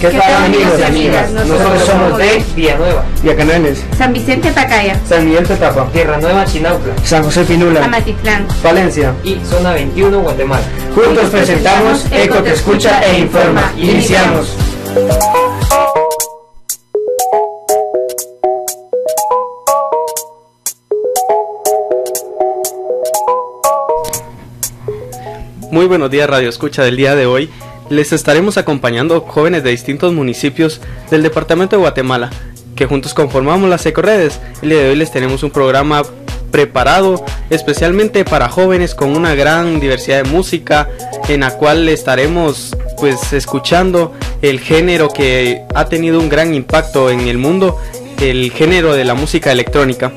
¿Qué tal, amigos y amigas? Nosotros somos de Villa Nueva, Villa Canales, San Vicente Pacaya, San Miguel Petapa, Tierra Nueva, Chinautla, San José Pinula, Amatitlán, Valencia y Zona 21, Guatemala. Juntos presentamos Eco te escucha e informa. Iniciamos. Muy buenos días, Radio Escucha. Del día de hoy les estaremos acompañando jóvenes de distintos municipios del departamento de Guatemala, que juntos conformamos las EcoRedes. El día de hoy les tenemos un programa preparado especialmente para jóvenes, con una gran diversidad de música, en la cual estaremos pues escuchando el género que ha tenido un gran impacto en el mundo, el género de la música electrónica.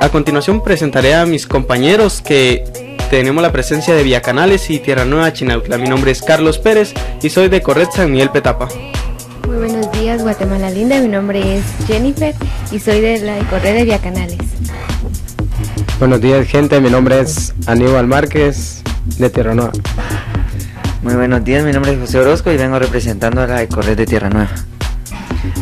A continuación presentaré a mis compañeros que tenemos la presencia de Villa Canales y Tierra Nueva, Chinautla. Mi nombre es Carlos Pérez y soy de ECORED San Miguel Petapa. Muy buenos días, Guatemala linda. Mi nombre es Jennifer y soy de la ECORED de Villa Canales. Buenos días, gente. Mi nombre es Aníbal Márquez de Tierra Nueva. Muy buenos días. Mi nombre es José Orozco y vengo representando a la ECORED de Tierra Nueva.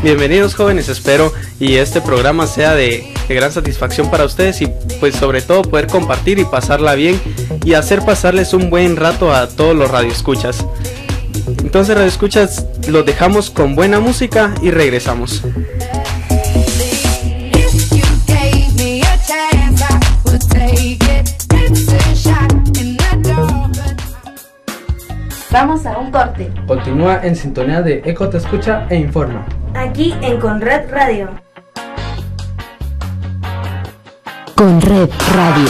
Bienvenidos, jóvenes. Espero y este programa sea de gran satisfacción para ustedes, y pues sobre todo poder compartir y pasarla bien y hacer pasarles un buen rato a todos los radioescuchas. Entonces, radioescuchas, los dejamos con buena música y regresamos. Vamos a un corte. Continúa en sintonía de Eco te escucha e informa, aquí en Conred Radio. Conred Radio.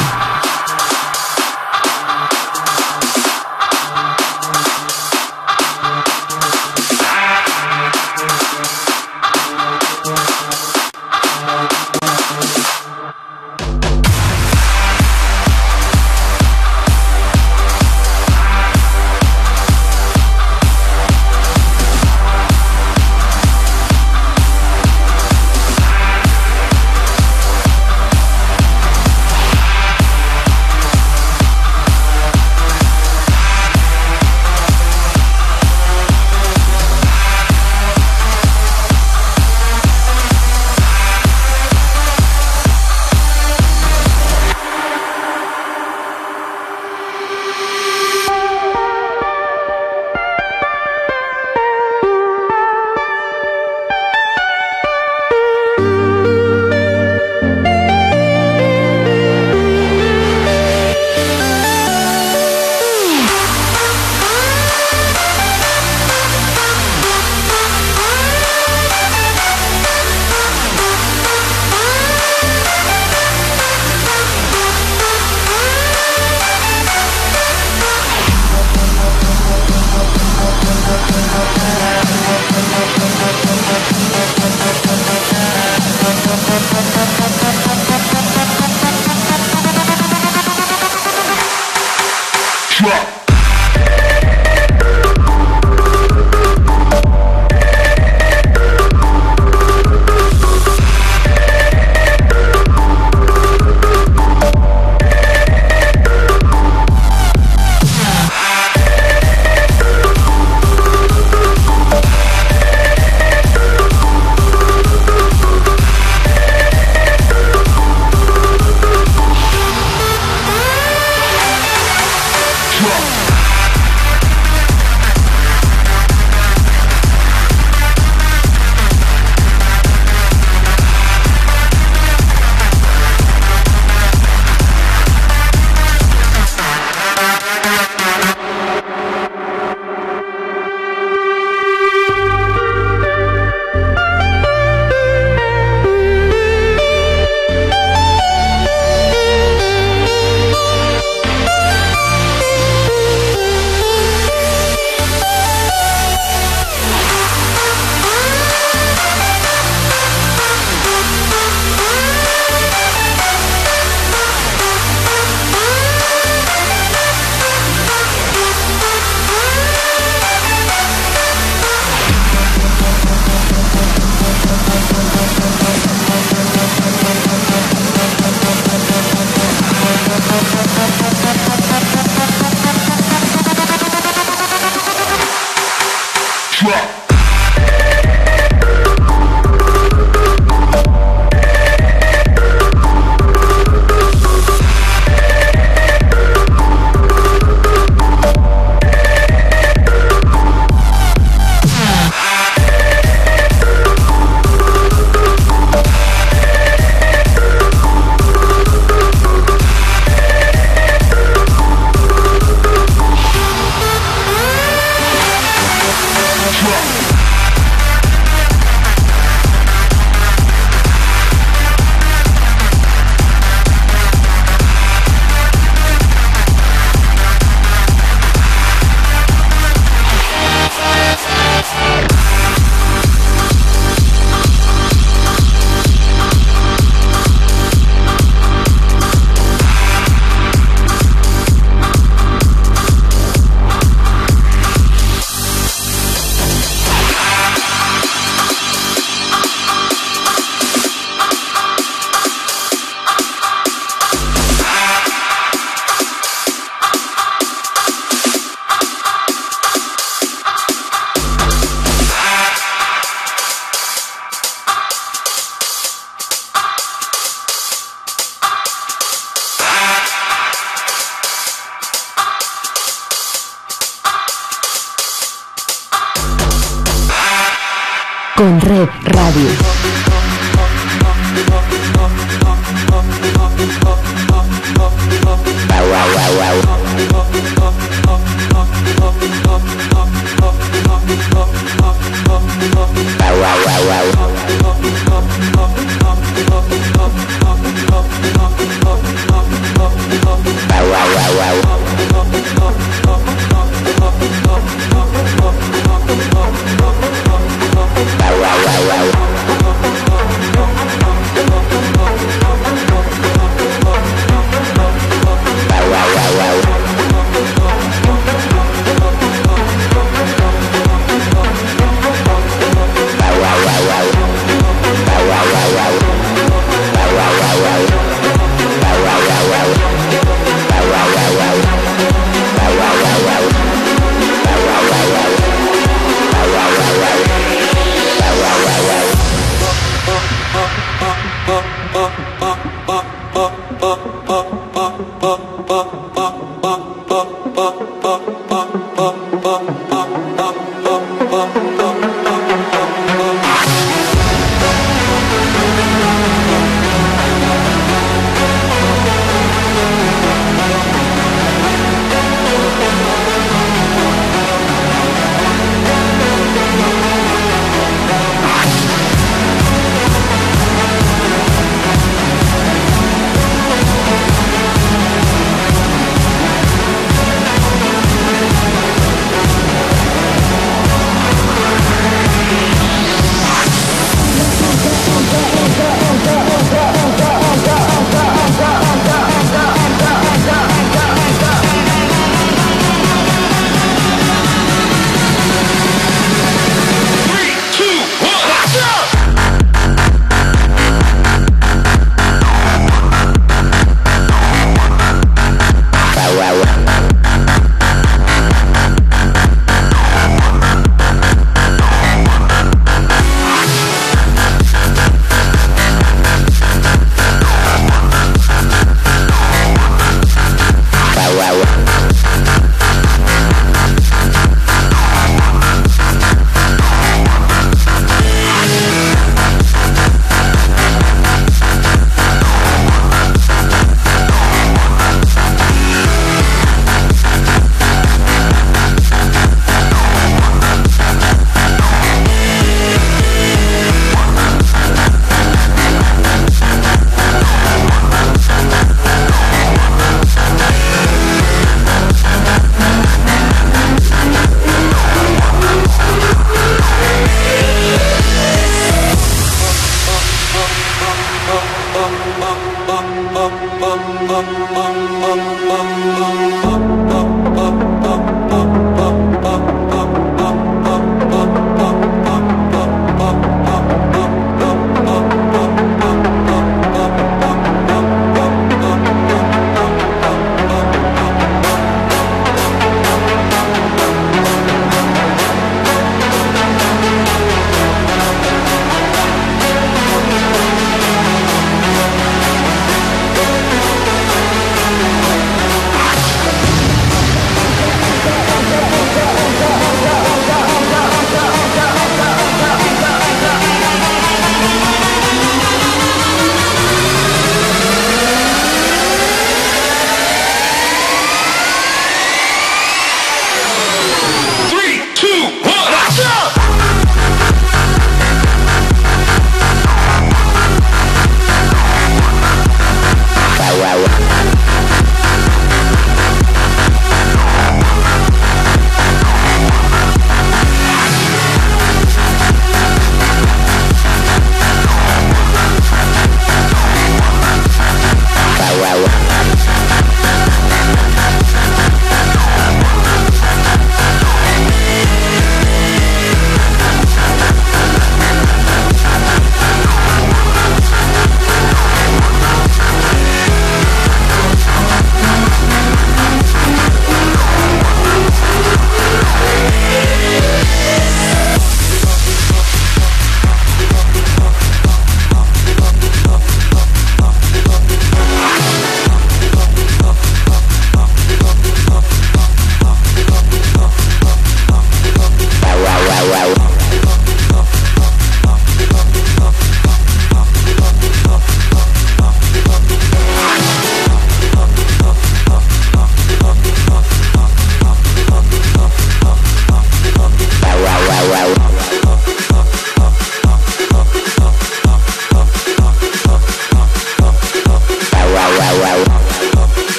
Conred Radio.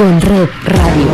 Conred Radio.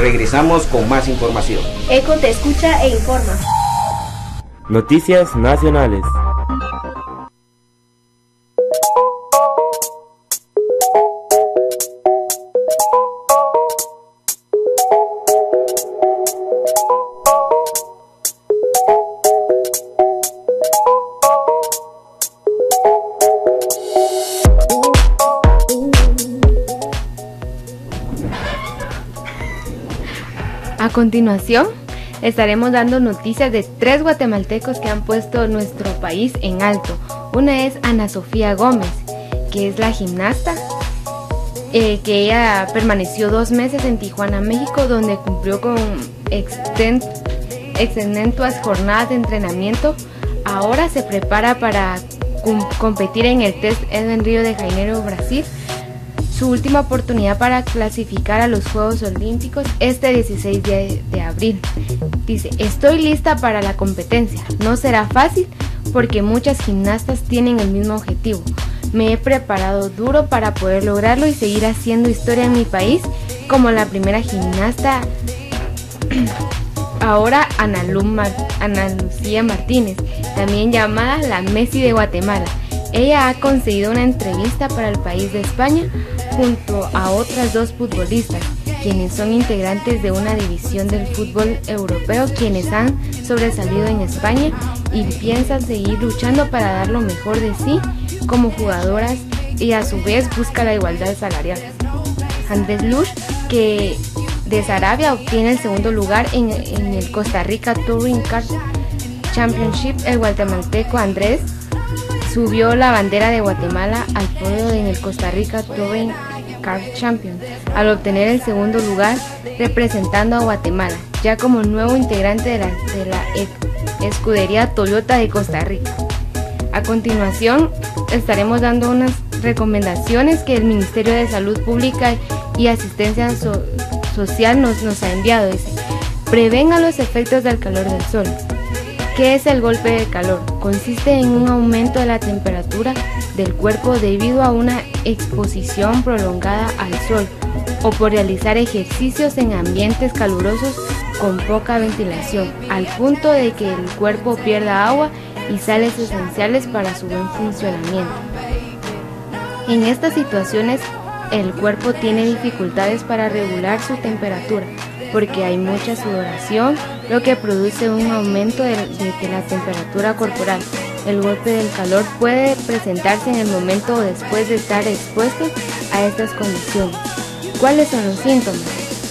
Regresamos con más información. Eco te escucha e informa. Noticias nacionales. continuación estaremos dando noticias de tres guatemaltecos que han puesto nuestro país en alto. Una es Ana Sofía Gómez, que es la gimnasta, que ella permaneció 2 meses en Tijuana, México, donde cumplió con extensas jornadas de entrenamiento. Ahora se prepara para competir en el Test en Río de Janeiro, Brasil, su última oportunidad para clasificar a los Juegos Olímpicos este 16 de abril. Dice: estoy lista para la competencia, no será fácil porque muchas gimnastas tienen el mismo objetivo. Me he preparado duro para poder lograrlo y seguir haciendo historia en mi país como la primera gimnasta. Ahora Ana Lucía Martínez, también llamada la Messi de Guatemala. Ella ha conseguido una entrevista para el país de España junto a otras 2 futbolistas, quienes son integrantes de una división del fútbol europeo, quienes han sobresalido en España y piensan seguir luchando para dar lo mejor de sí como jugadoras y a su vez busca la igualdad salarial. Andrés Luch de Sarabia obtiene el segundo lugar en el Costa Rica Touring Car Championship. El guatemalteco Andrés subió la bandera de Guatemala al podio en el Costa Rica Touring Car Champions al obtener el segundo lugar representando a Guatemala, ya como nuevo integrante de la escudería Toyota de Costa Rica. A continuación estaremos dando unas recomendaciones que el Ministerio de Salud Pública y Asistencia Social nos ha enviado. Dice: prevenga los efectos del calor del sol. ¿Qué es el golpe de calor? Consiste en un aumento de la temperatura del cuerpo debido a una exposición prolongada al sol o por realizar ejercicios en ambientes calurosos con poca ventilación, al punto de que el cuerpo pierda agua y sales esenciales para su buen funcionamiento. En estas situaciones, el cuerpo tiene dificultades para regular su temperatura, porque hay mucha sudoración, lo que produce un aumento de la temperatura corporal. El golpe del calor puede presentarse en el momento o después de estar expuesto a estas condiciones. ¿Cuáles son los síntomas?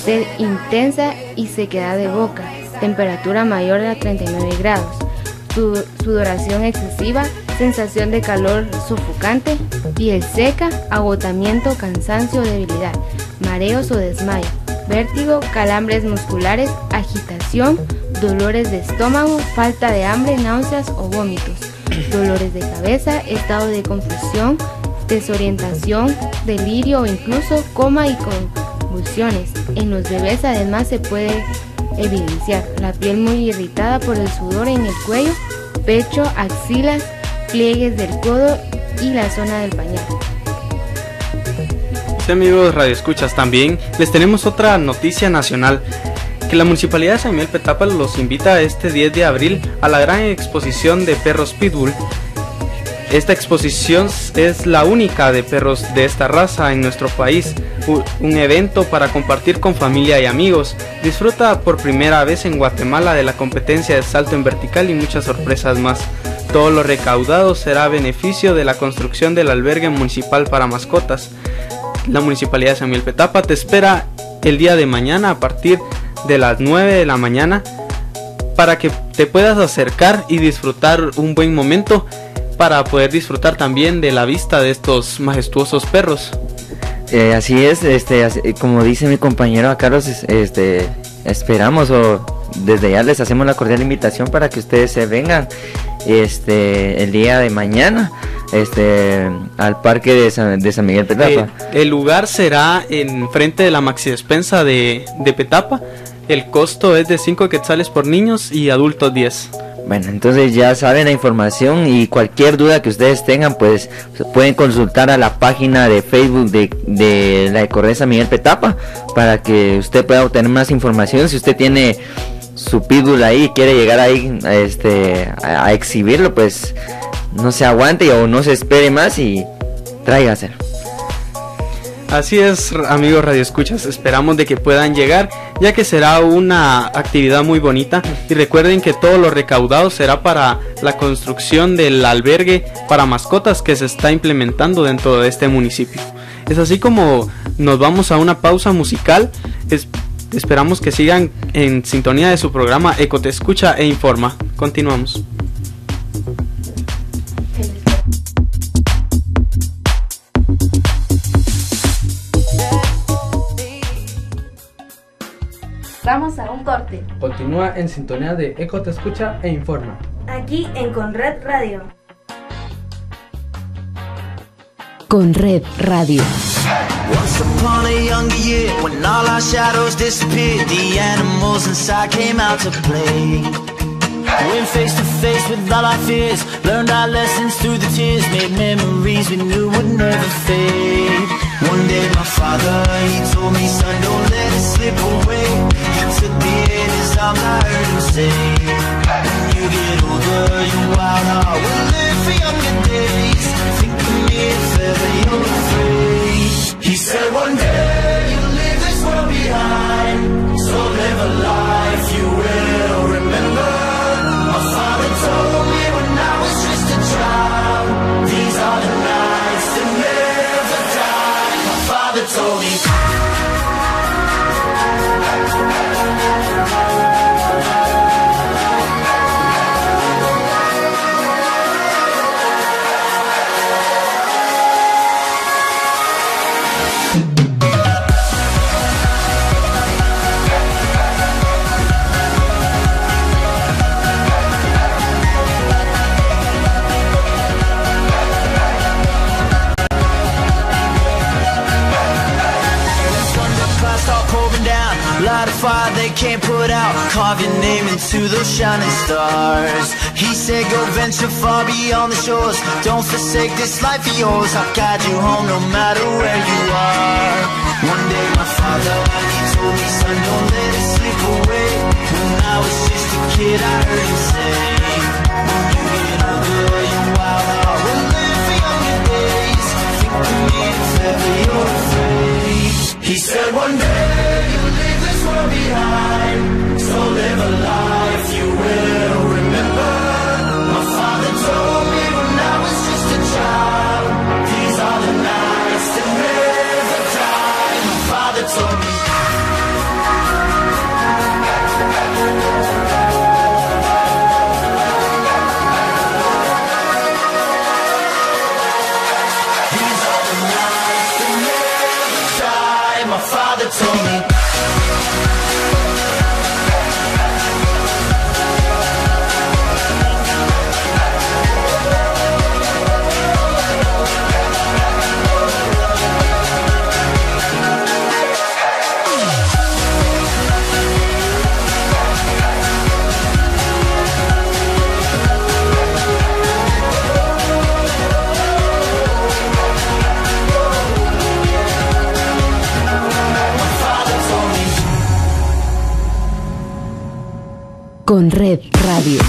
Sed intensa y sequedad de boca, temperatura mayor a 39 grados, sudoración excesiva, sensación de calor sofocante, piel seca, agotamiento, cansancio, debilidad, mareos o desmayo, vértigo, calambres musculares, agitación, dolores de estómago, falta de hambre, náuseas o vómitos, dolores de cabeza, estado de confusión, desorientación, delirio o incluso coma y convulsiones. En los bebés además se puede evidenciar la piel muy irritada por el sudor en el cuello, pecho, axilas, pliegues del codo y la zona del pañal. Amigos radioescuchas, también les tenemos otra noticia nacional, que la Municipalidad de San Miguel Petapa los invita este 10 de abril a la gran exposición de perros pitbull. Esta exposición es la única de perros de esta raza en nuestro país, un evento para compartir con familia y amigos. Disfruta por primera vez en Guatemala de la competencia de salto en vertical y muchas sorpresas más. Todo lo recaudado será a beneficio de la construcción del albergue municipal para mascotas. La Municipalidad de San Miguel Petapa te espera el día de mañana a partir de las 9 de la mañana para que te puedas acercar y disfrutar un buen momento, para poder disfrutar también de la vista de estos majestuosos perros. Así es, como dice mi compañero Carlos, esperamos o desde ya les hacemos la cordial invitación para que ustedes se vengan el día de mañana al parque de San Miguel Petapa. El lugar será en frente de la maxi despensa de Petapa. El costo es de 5 quetzales por niños y adultos 10. Bueno, entonces ya saben la información, y cualquier duda que ustedes tengan, pues pueden consultar a la página de Facebook de la EcoRedes San Miguel Petapa para que usted pueda obtener más información. Si usted tiene su pitbull ahí y quiere llegar ahí a exhibirlo, pues no se aguante o no se espere más y tráigaselo. Así es, amigos radioescuchas, esperamos de que puedan llegar, ya que será una actividad muy bonita. Y recuerden que todo lo recaudado será para la construcción del albergue para mascotas que se está implementando dentro de este municipio. Es así como nos vamos a una pausa musical. Esperamos que sigan en sintonía de su programa Eco Te Escucha e Informa. Continuamos. Vamos a un corte. Continúa en sintonía de Eco Te Escucha e Informa. Aquí en Conred Radio. Conred Radio. Once upon a younger year, when all our shadows disappeared, the animals inside came out to play. Went face to face with all our fears, learned our lessons through the tears, made memories we knew would never fade. One day my father, he told me, son, don't let it slip away. He took me in his arms, I heard him say, when you get older, your wild heart will live for younger days. Think of me if ever you're afraid. He said one day you'll leave this world behind, so live a life you will remember. My father told me when I was just a child, these are the nights that never die. My father told fire they can't put out, carve your name into those shining stars. He said go venture far beyond the shores, don't forsake this life of yours, I'll guide you home no matter where you are. One day my father, he told me, son, don't let it slip away. When I was just a kid I heard him say, when you get older your wild heart will live for younger days. Think of me if ever you're afraid. He said one day behind, so live a life you will remember. My father told me when I was just a child, these are the nights that never die. My father told me. These are the nights that never die. My father told me. Conred Radio.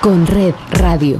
Conred Radio.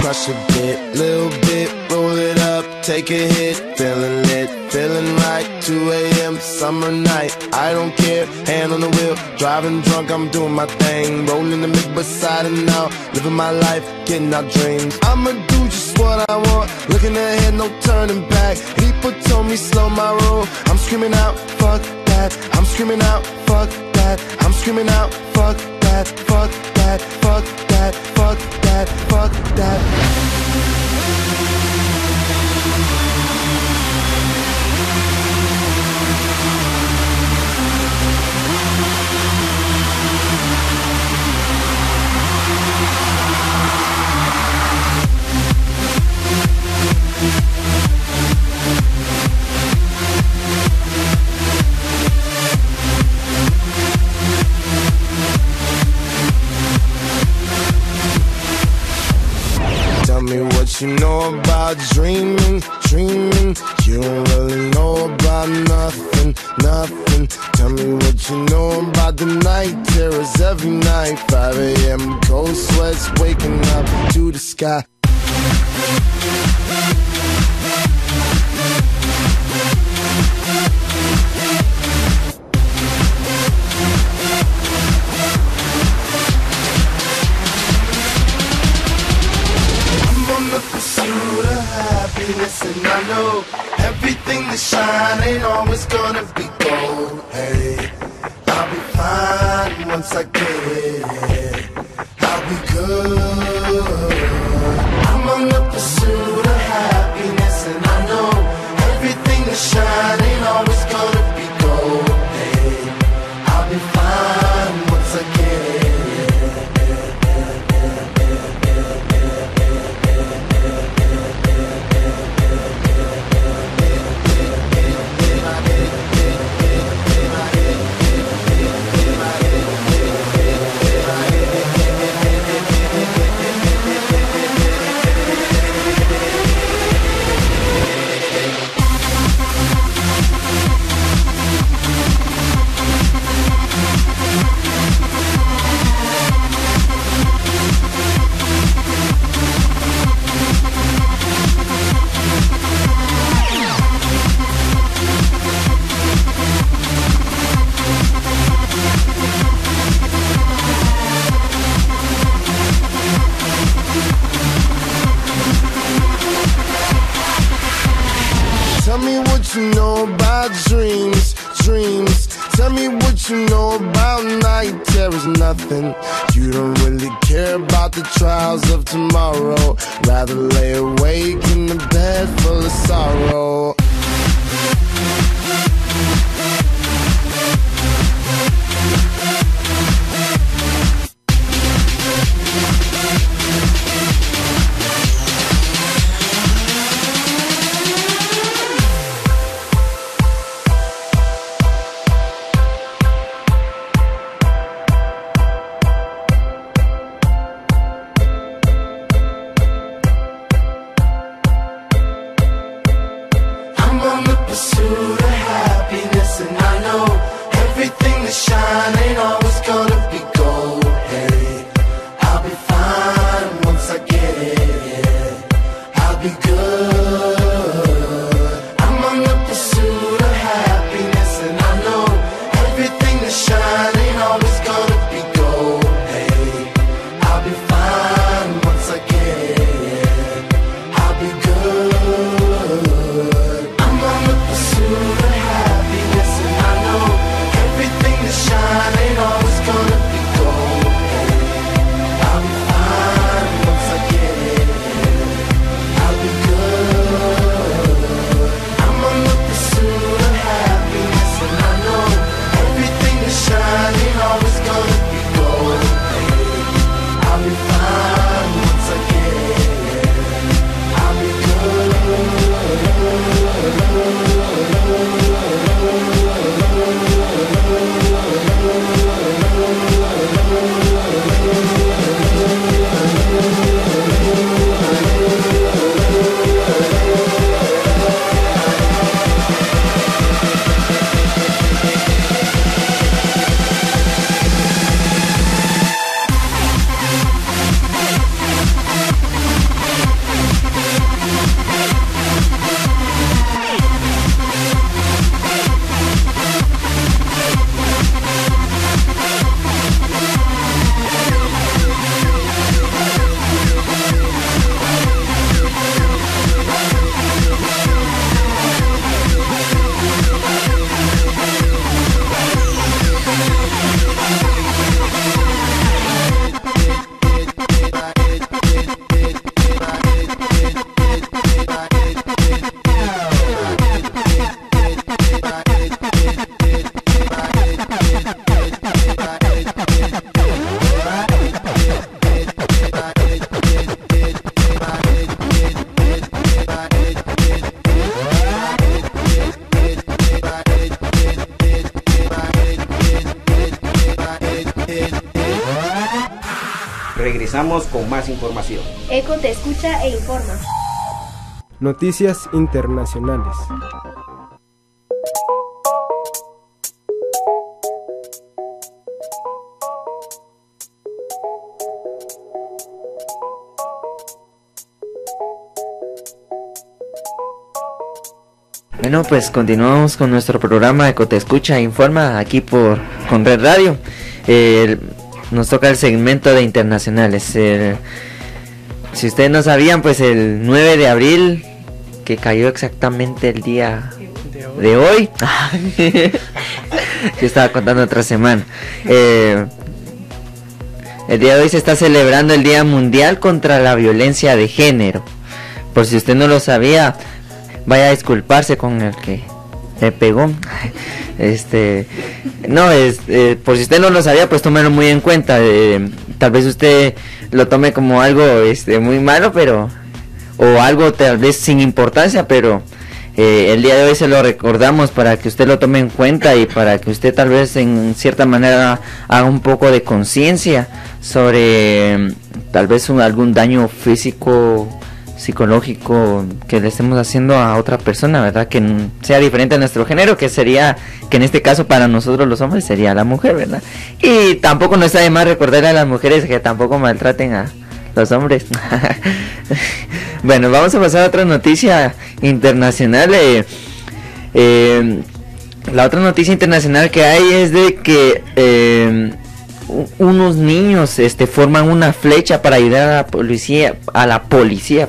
Crush a bit, little bit, roll it up, take a hit, feeling lit, feeling right, 2 a.m., summer night, I don't care, hand on the wheel, driving drunk, I'm doing my thing, rolling the mid beside and out, living my life, getting our dreams, I'ma do just what I want, looking ahead, no turning back, people told me slow my roll, I'm screaming out, fuck that, I'm screaming out, fuck that, I'm screaming out, fuck that. Fuck that, fuck that, fuck that, fuck that. Tell me what you know about dreaming, dreaming. You don't really know about nothing, nothing. Tell me what you know about the night terrors every night. 5 a.m. cold sweats waking up to the sky. And I know everything that shine ain't always gonna be gold. Hey, I'll be fine once I get it. I'll be good. I'm on the pursuit of happiness, and I know everything that shine ain't always gonna be gold. Hey, I'll be fine once I get it. You know about dreams, dreams. Tell me what you know about night terrors, nothing. You don't really care about the trials of tomorrow. Rather lay awake in the bed full of sorrow. Pursuit of happiness, and I know everything that's shining. Regresamos con más información. Eco te escucha e informa. Noticias internacionales. Bueno, pues continuamos con nuestro programa Eco te escucha e informa aquí por Conred Radio. Nos toca el segmento de internacionales. Si ustedes no sabían, pues el 9 de abril, que cayó exactamente el día de hoy. Yo estaba contando otra semana. El día de hoy se está celebrando el Día Mundial contra la Violencia de Género. Por si usted no lo sabía, vaya a disculparse con el que le pegó. Por si usted no lo sabía, pues tómelo muy en cuenta. Tal vez usted lo tome como algo muy malo, pero o algo tal vez sin importancia, pero el día de hoy se lo recordamos para que usted lo tome en cuenta y para que usted tal vez en cierta manera haga un poco de conciencia sobre tal vez algún daño físico, psicológico que le estemos haciendo a otra persona, ¿verdad? Que sea diferente a nuestro género, que sería, que en este caso para nosotros los hombres sería la mujer, ¿verdad? Y tampoco no está de más recordarle a las mujeres que tampoco maltraten a los hombres. Bueno, vamos a pasar a otra noticia internacional. La otra noticia internacional que hay es de que unos niños forman una flecha para ayudar a la policía,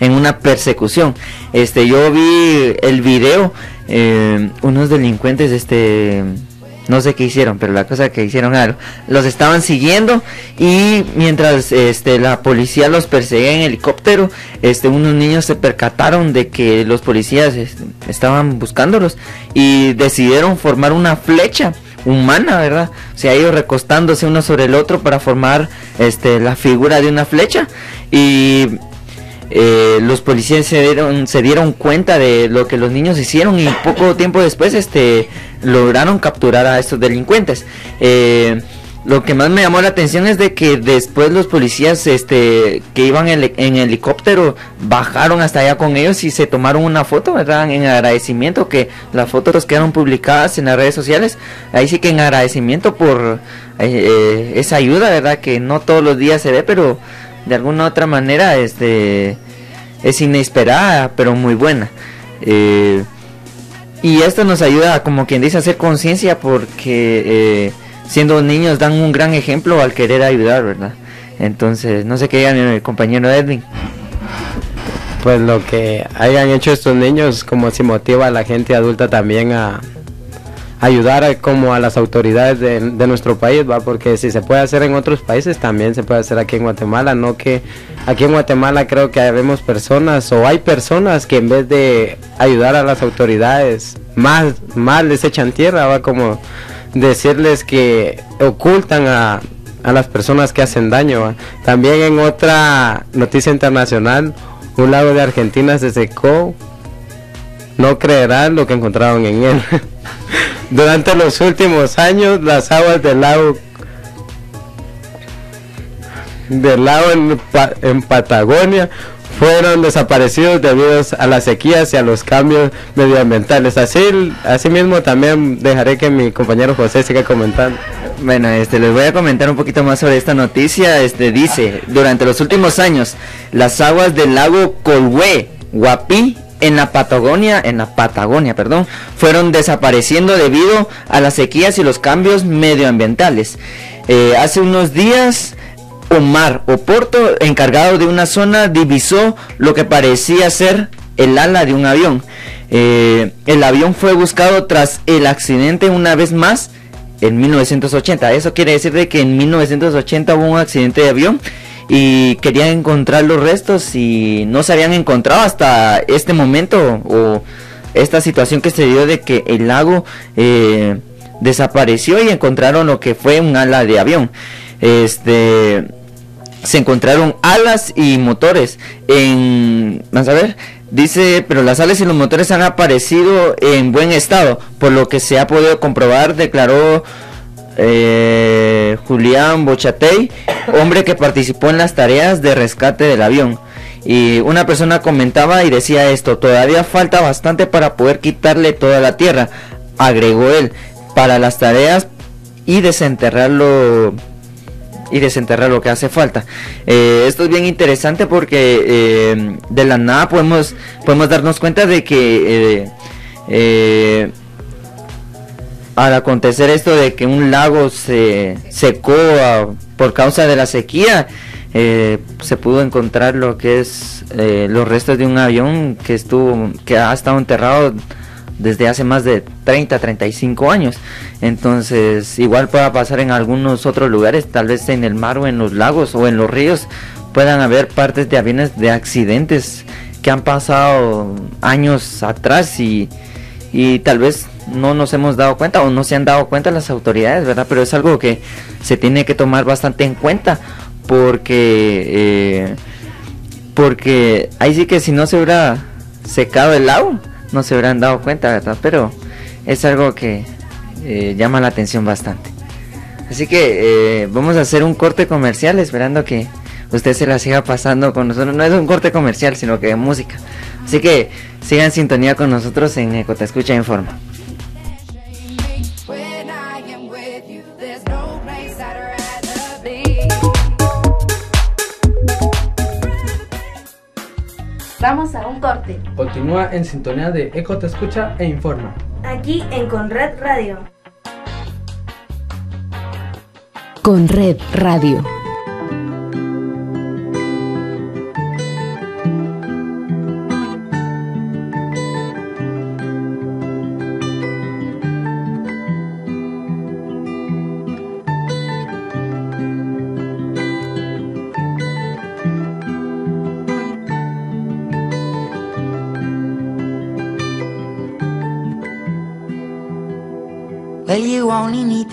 en una persecución. Yo vi el video, unos delincuentes no sé qué hicieron, pero la cosa que hicieron algo, los estaban siguiendo y mientras la policía los perseguía en helicóptero, unos niños se percataron de que los policías estaban buscándolos y decidieron formar una flecha humana, ¿verdad? O sea, ellos recostándose uno sobre el otro para formar la figura de una flecha. Y los policías se dieron cuenta de lo que los niños hicieron y poco tiempo después lograron capturar a estos delincuentes. Lo que más me llamó la atención es de que después los policías que iban en helicóptero bajaron hasta allá con ellos y se tomaron una foto, ¿verdad? En agradecimiento, que las fotos quedaron publicadas en las redes sociales. Ahí sí que en agradecimiento por esa ayuda, ¿verdad? Que no todos los días se ve, pero de alguna otra manera es inesperada, pero muy buena. Y esto nos ayuda, como quien dice, a hacer conciencia porque... siendo niños dan un gran ejemplo al querer ayudar, ¿verdad? Entonces, no sé qué digan el compañero Edwin. Pues lo que hayan hecho estos niños, como si motiva a la gente adulta también a ayudar como a las autoridades de nuestro país, ¿va? Porque si se puede hacer en otros países, también se puede hacer aquí en Guatemala, no que aquí en Guatemala creo que vemos personas, o hay personas que en vez de ayudar a las autoridades, más les echan tierra, ¿va? Como decirles que ocultan a las personas que hacen daño. También en otra noticia internacional, un lago de Argentina se secó. No creerán lo que encontraron en él. Durante los últimos años, las aguas del lago en Patagonia fueron desaparecidos debido a las sequías y a los cambios medioambientales. Así mismo también dejaré que mi compañero José siga comentando. Bueno, les voy a comentar un poquito más sobre esta noticia. Dice, durante los últimos años, las aguas del lago Colhué Huapí en la Patagonia, fueron desapareciendo debido a las sequías y los cambios medioambientales. Hace unos días, Omar Oporto, encargado de una zona, divisó lo que parecía ser el ala de un avión. El avión fue buscado tras el accidente una vez más en 1980. Eso quiere decir de que en 1980 hubo un accidente de avión y querían encontrar los restos y no se habían encontrado hasta este momento, o esta situación que se dio de que el lago desapareció y encontraron lo que fue un ala de avión. Se encontraron alas y motores dice, pero las alas y los motores han aparecido en buen estado, por lo que se ha podido comprobar, declaró Julián Bochatey, hombre que participó en las tareas de rescate del avión. Y una persona comentaba y decía esto: todavía falta bastante para poder quitarle toda la tierra, agregó él, para las tareas y desenterrar lo que hace falta. Esto es bien interesante porque de la nada podemos darnos cuenta de que al acontecer esto de que un lago se secó por causa de la sequía, se pudo encontrar lo que es los restos de un avión que ha estado enterrado desde hace más de 30-35 años. Entonces igual pueda pasar en algunos otros lugares, tal vez en el mar o en los lagos o en los ríos, puedan haber partes de aviones de accidentes que han pasado años atrás y tal vez no nos hemos dado cuenta o no se han dado cuenta las autoridades, ¿verdad? Pero es algo que se tiene que tomar bastante en cuenta porque ahí sí que si no se hubiera secado el lago no se habrán dado cuenta, ¿verdad? Pero es algo que llama la atención bastante. Así que vamos a hacer un corte comercial, esperando que usted se la siga pasando con nosotros. No es un corte comercial, sino que es música. Así que sigan en sintonía con nosotros en Eco Te Escucha Informa. Vamos a un corte. Continúa en sintonía de Eco Te Escucha e Informa. Aquí en Conred Radio. Conred Radio. Well, you only need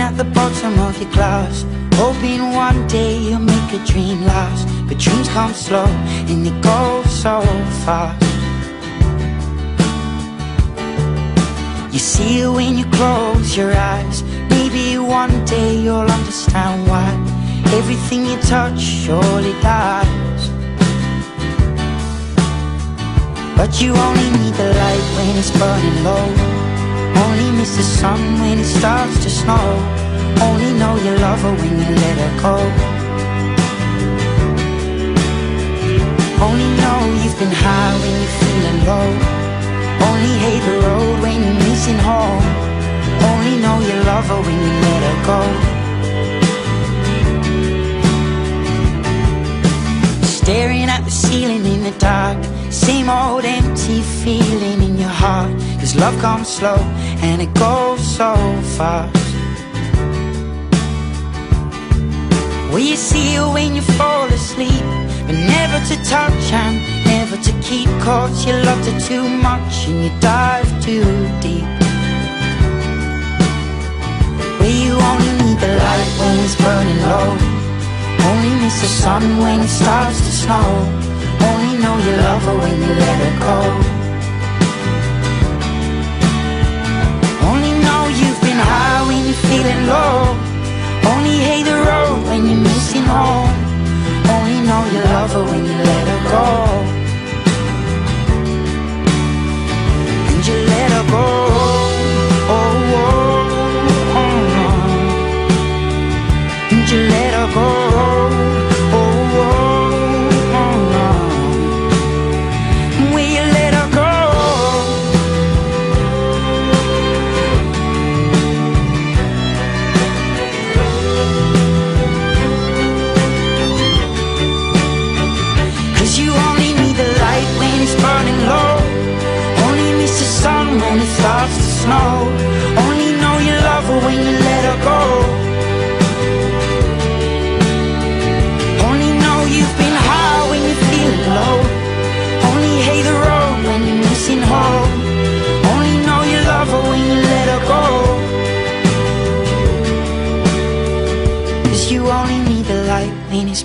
At the bottom of your glass, hoping one day you'll make a dream last. But dreams come slow and they go so fast. You see it when you close your eyes. Maybe one day you'll understand why everything you touch surely dies. But you only need the light when it's burning low. Only miss the sun when it starts to snow. Only know you love her when you let her go. Only know you've been high when you're feeling low. Only hate the road when you're missing home. Only know you love her when you let her go. Staring at the ceiling in the dark, same old empty feeling in your heart. Cause love comes slow and it goes so fast. Well, you see her when you fall asleep, but never to touch and never to keep. Cause you loved her too much and you dive too deep. Well, you only need the light when it's burning low. Only miss the sun when it starts to snow. Only know you love her when you let her go. High when you're feeling low. Only hate the road when you're missing home. Only know you love her when you let her go. And you let her go. Oh, oh, oh, oh. And you let her go. Oh, oh, oh, oh. Will you let her go? know. Only know you love her when you let her go. Only know you've been high when you feel low. Only hate the road when you're missing home. Only know you love her when you let her go. 'Cause you only need the light when it's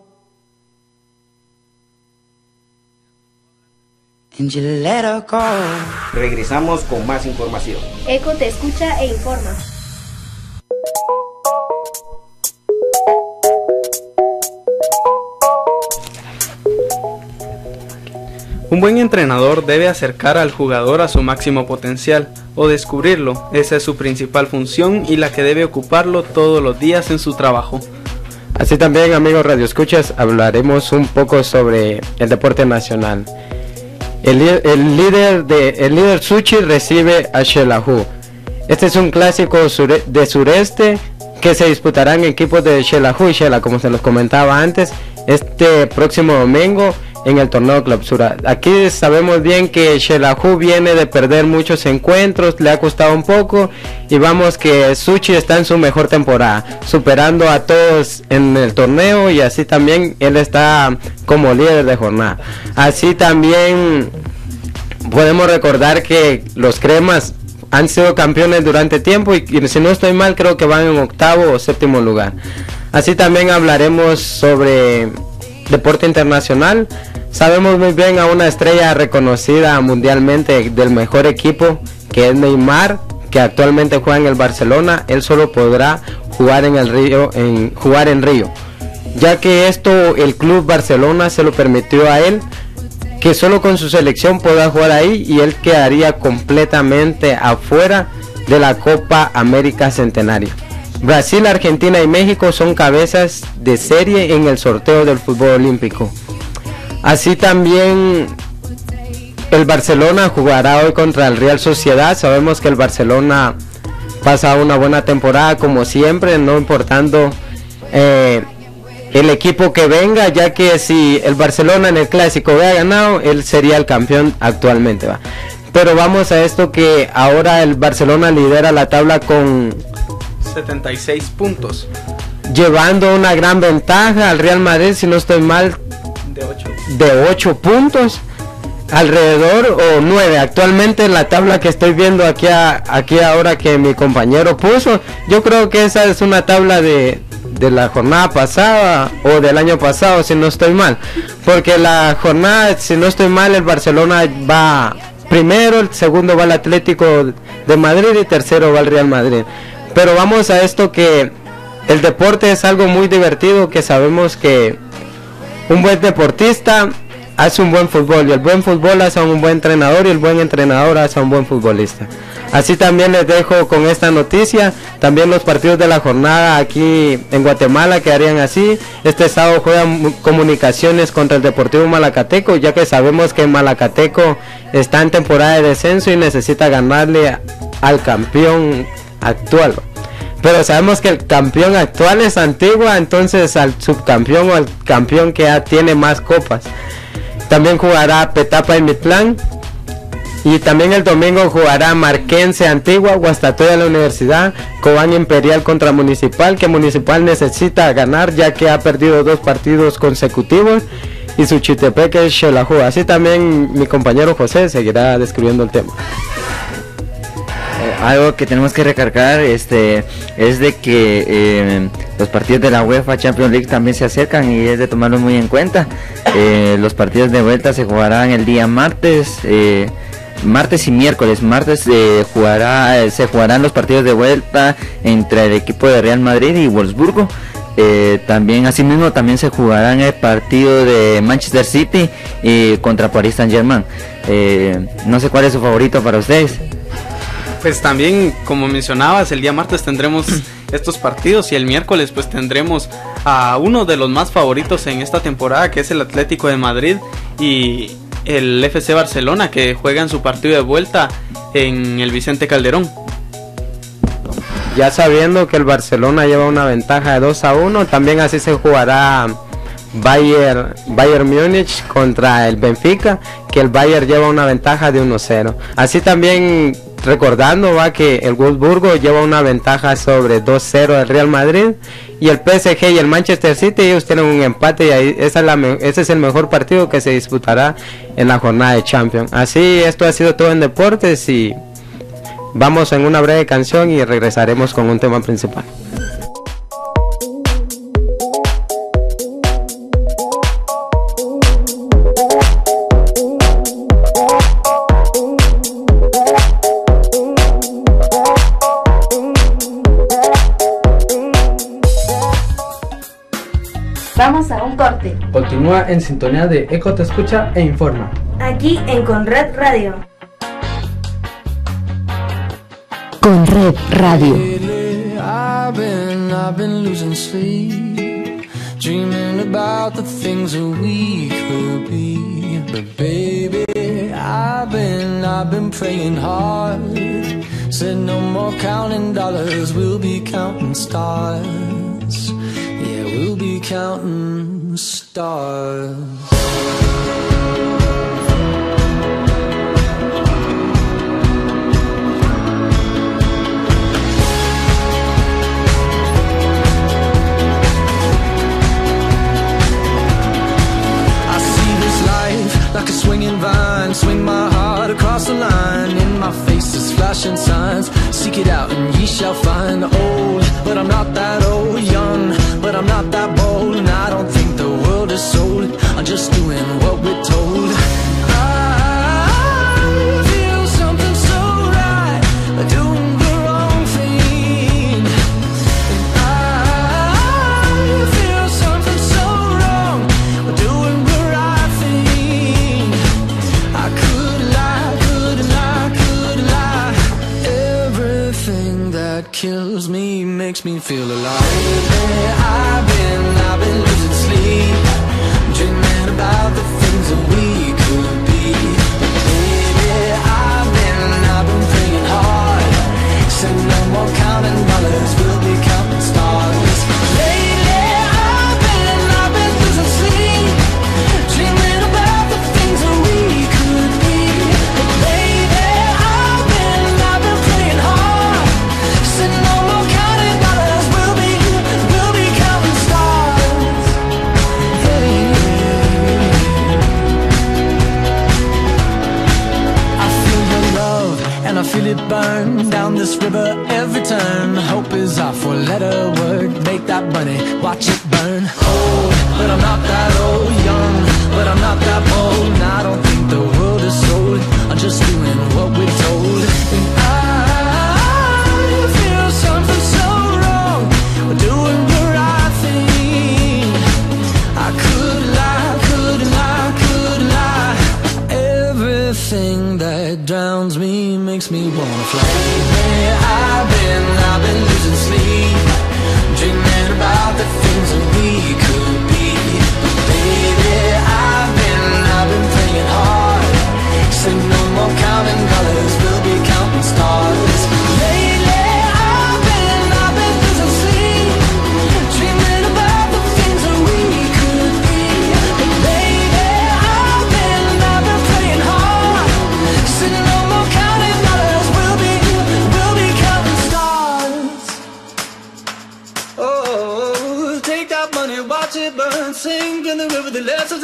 Regresamos con más información. Eco te escucha e informa. Un buen entrenador debe acercar al jugador a su máximo potencial o descubrirlo. Esa es su principal función y la que debe ocuparlo todos los días en su trabajo. Así también, amigos radioescuchas, hablaremos un poco sobre el deporte nacional. El líder Suchi recibe a Xelajú. Este es un clásico sureste que se disputarán equipos de Xelajú y Xela, como se los comentaba antes, este próximo domingo en el torneo clausura. Aquí sabemos bien que Xelajú viene de perder muchos encuentros, le ha costado un poco, y vamos que Suchi está en su mejor temporada, superando a todos en el torneo, y así también él está como líder de jornada. Así también podemos recordar que los Cremas han sido campeones durante tiempo y si no estoy mal creo que van en octavo o séptimo lugar. Así también hablaremos sobre deporte internacional. Sabemos muy bien a una estrella reconocida mundialmente del mejor equipo, que es Neymar, que actualmente juega en el Barcelona. Él solo podrá jugar en Río, ya que esto el club Barcelona se lo permitió a él, que solo con su selección podrá jugar ahí, y él quedaría completamente afuera de la Copa América Centenario. Brasil, Argentina y México son cabezas de serie en el sorteo del fútbol olímpico. Así también el Barcelona jugará hoy contra el Real Sociedad. Sabemos que el Barcelona pasa una buena temporada como siempre, no importando el equipo que venga, ya que si el Barcelona en el Clásico hubiera ganado, él sería el campeón actualmente, ¿va? Pero vamos a esto, que ahora el Barcelona lidera la tabla con 76 puntos, llevando una gran ventaja al Real Madrid, si no estoy mal, de 8 puntos alrededor, o 9 actualmente en la tabla que estoy viendo aquí ahora que mi compañero puso. Yo creo que esa es una tabla de la jornada pasada o del año pasado, si no estoy mal, porque la jornada, si no estoy mal, el Barcelona va primero, el segundo va el Atlético de Madrid y tercero va el Real Madrid. Pero vamos a esto, que el deporte es algo muy divertido, que sabemos que un buen deportista hace un buen fútbol, y el buen fútbol hace a un buen entrenador, y el buen entrenador hace a un buen futbolista. Así también les dejo con esta noticia. También los partidos de la jornada aquí en Guatemala quedarían así. Este sábado juegan Comunicaciones contra el Deportivo Malacateco, ya que sabemos que Malacateco está en temporada de descenso y necesita ganarle al campeón actual, pero sabemos que el campeón actual es Antigua, entonces al subcampeón o al campeón que ya tiene más copas. También jugará Petapa y Mitlán, y también el domingo jugará Marquense, Antigua, Guastatoya de la Universidad, Cobán Imperial contra Municipal, que Municipal necesita ganar ya que ha perdido 2 partidos consecutivos, y su Chutepeque es Xelajú. Así también mi compañero José seguirá describiendo el tema. Algo que tenemos que recargar es de que los partidos de la UEFA Champions League también se acercan y es de tomarlos muy en cuenta. Los partidos de vuelta se jugarán el día martes y miércoles. Martes se jugarán los partidos de vuelta entre el equipo de Real Madrid y Wolfsburgo. También asimismo también se jugarán el partido de Manchester City contra Paris Saint-Germain. No sé cuál es su favorito para ustedes. Pues también, como mencionabas, el día martes tendremos estos partidos, y el miércoles pues tendremos a uno de los más favoritos en esta temporada, que es el Atlético de Madrid y el FC Barcelona, que juegan su partido de vuelta en el Vicente Calderón. Ya sabiendo que el Barcelona lleva una ventaja de 2-1, también así se jugará Bayern Múnich contra el Benfica, que el Bayern lleva una ventaja de 1-0. Así también recordando va que el Wolfsburgo lleva una ventaja sobre 2-0 del Real Madrid, y el PSG y el Manchester City ellos tienen un empate, y ahí ese es el mejor partido que se disputará en la jornada de Champions. Así, esto ha sido todo en deportes, y vamos en una breve canción y regresaremos con un tema principal. Vamos a un corte. Continúa en sintonía de Eco Te Escucha e Informa, aquí en Conred Radio. Conred Radio. I've been losing sleep, dreaming about the things that we could be. But baby, I've been praying hard. Said no more counting dollars, we'll be counting stars. Yeah, we'll be counting stars. Like a swinging vine, swing my heart across the line. In my face is flashing signs. Seek it out and ye shall find. Old, but I'm not that old. Young, but I'm not that bold. And I don't think the world is sold. I'm just doing what we're told. I feel something so right, doing the wrong thing. And I feel something so wrong, doing the right thing. Kills me, makes me feel alive. Baby, I've been losing sleep, dreaming about the things that we could be. Baby, I've been praying hard. Said no more counting dollars, we'll be counting stars. Lately, I've been losing sleep, dreaming about the things that we could be. I feel it burn down this river every turn. Hope is our four-letter word. Make that money, watch it burn. Old, but I'm not that old. Young, but I'm not that bold. And I don't think the world is sold. I'm just doing what we're told. And I feel something so wrong. We're doing the right thing. I could lie, could lie, could lie. Everything that drowns me makes me wanna fly. Baby, I've been losing sleep, dreaming about the things that we could be. But baby, I've been praying hard. Said no more counting dollars, we'll be counting stars. Lately, I've been losing sleep, dreaming about the things that we could be. But baby, I've been praying hard. Said no more counting. Sing in the river the lessons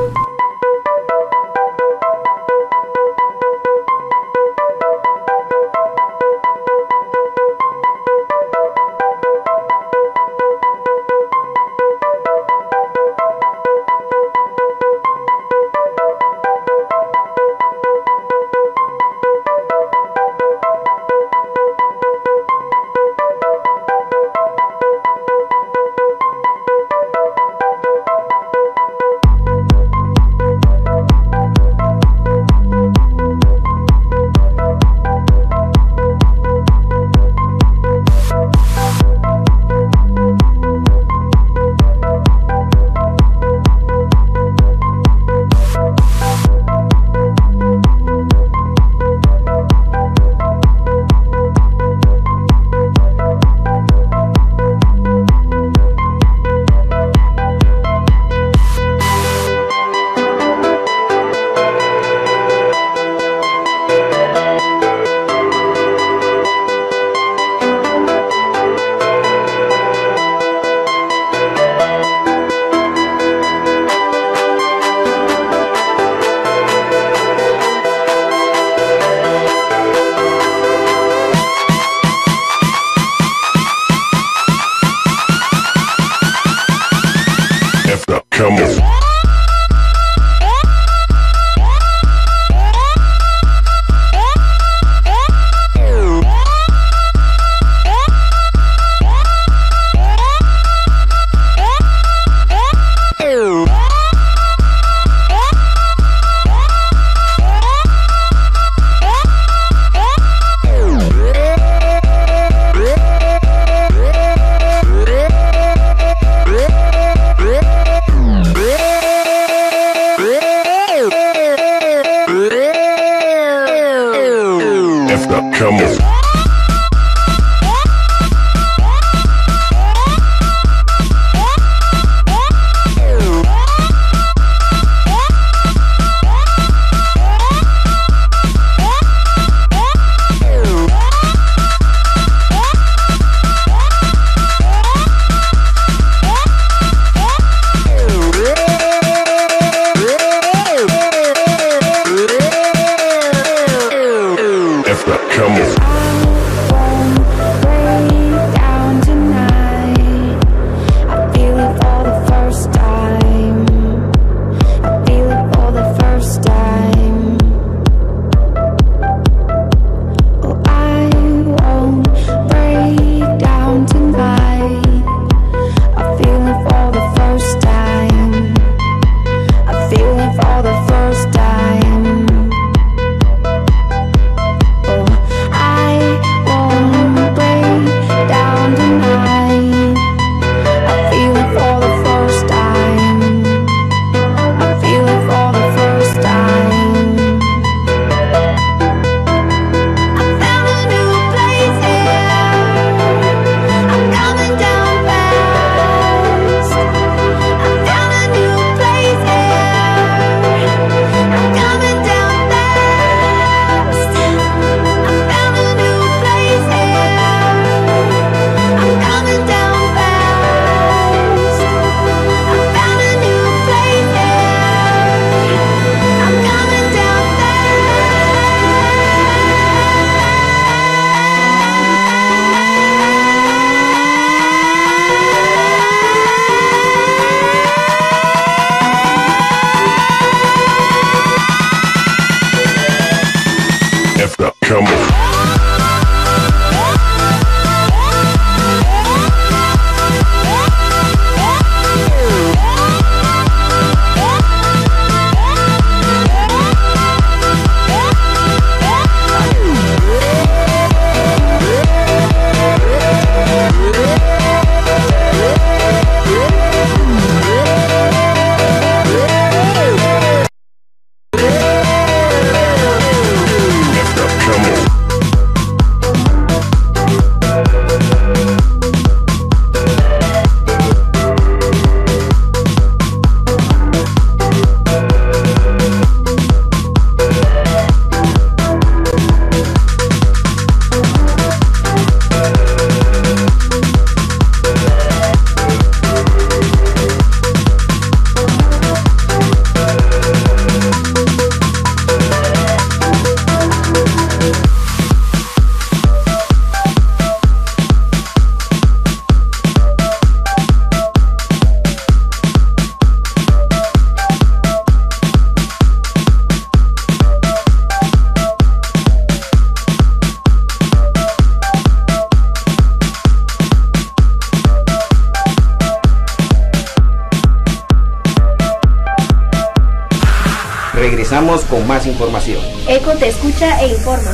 regresamos con más información. Eco te escucha e informa.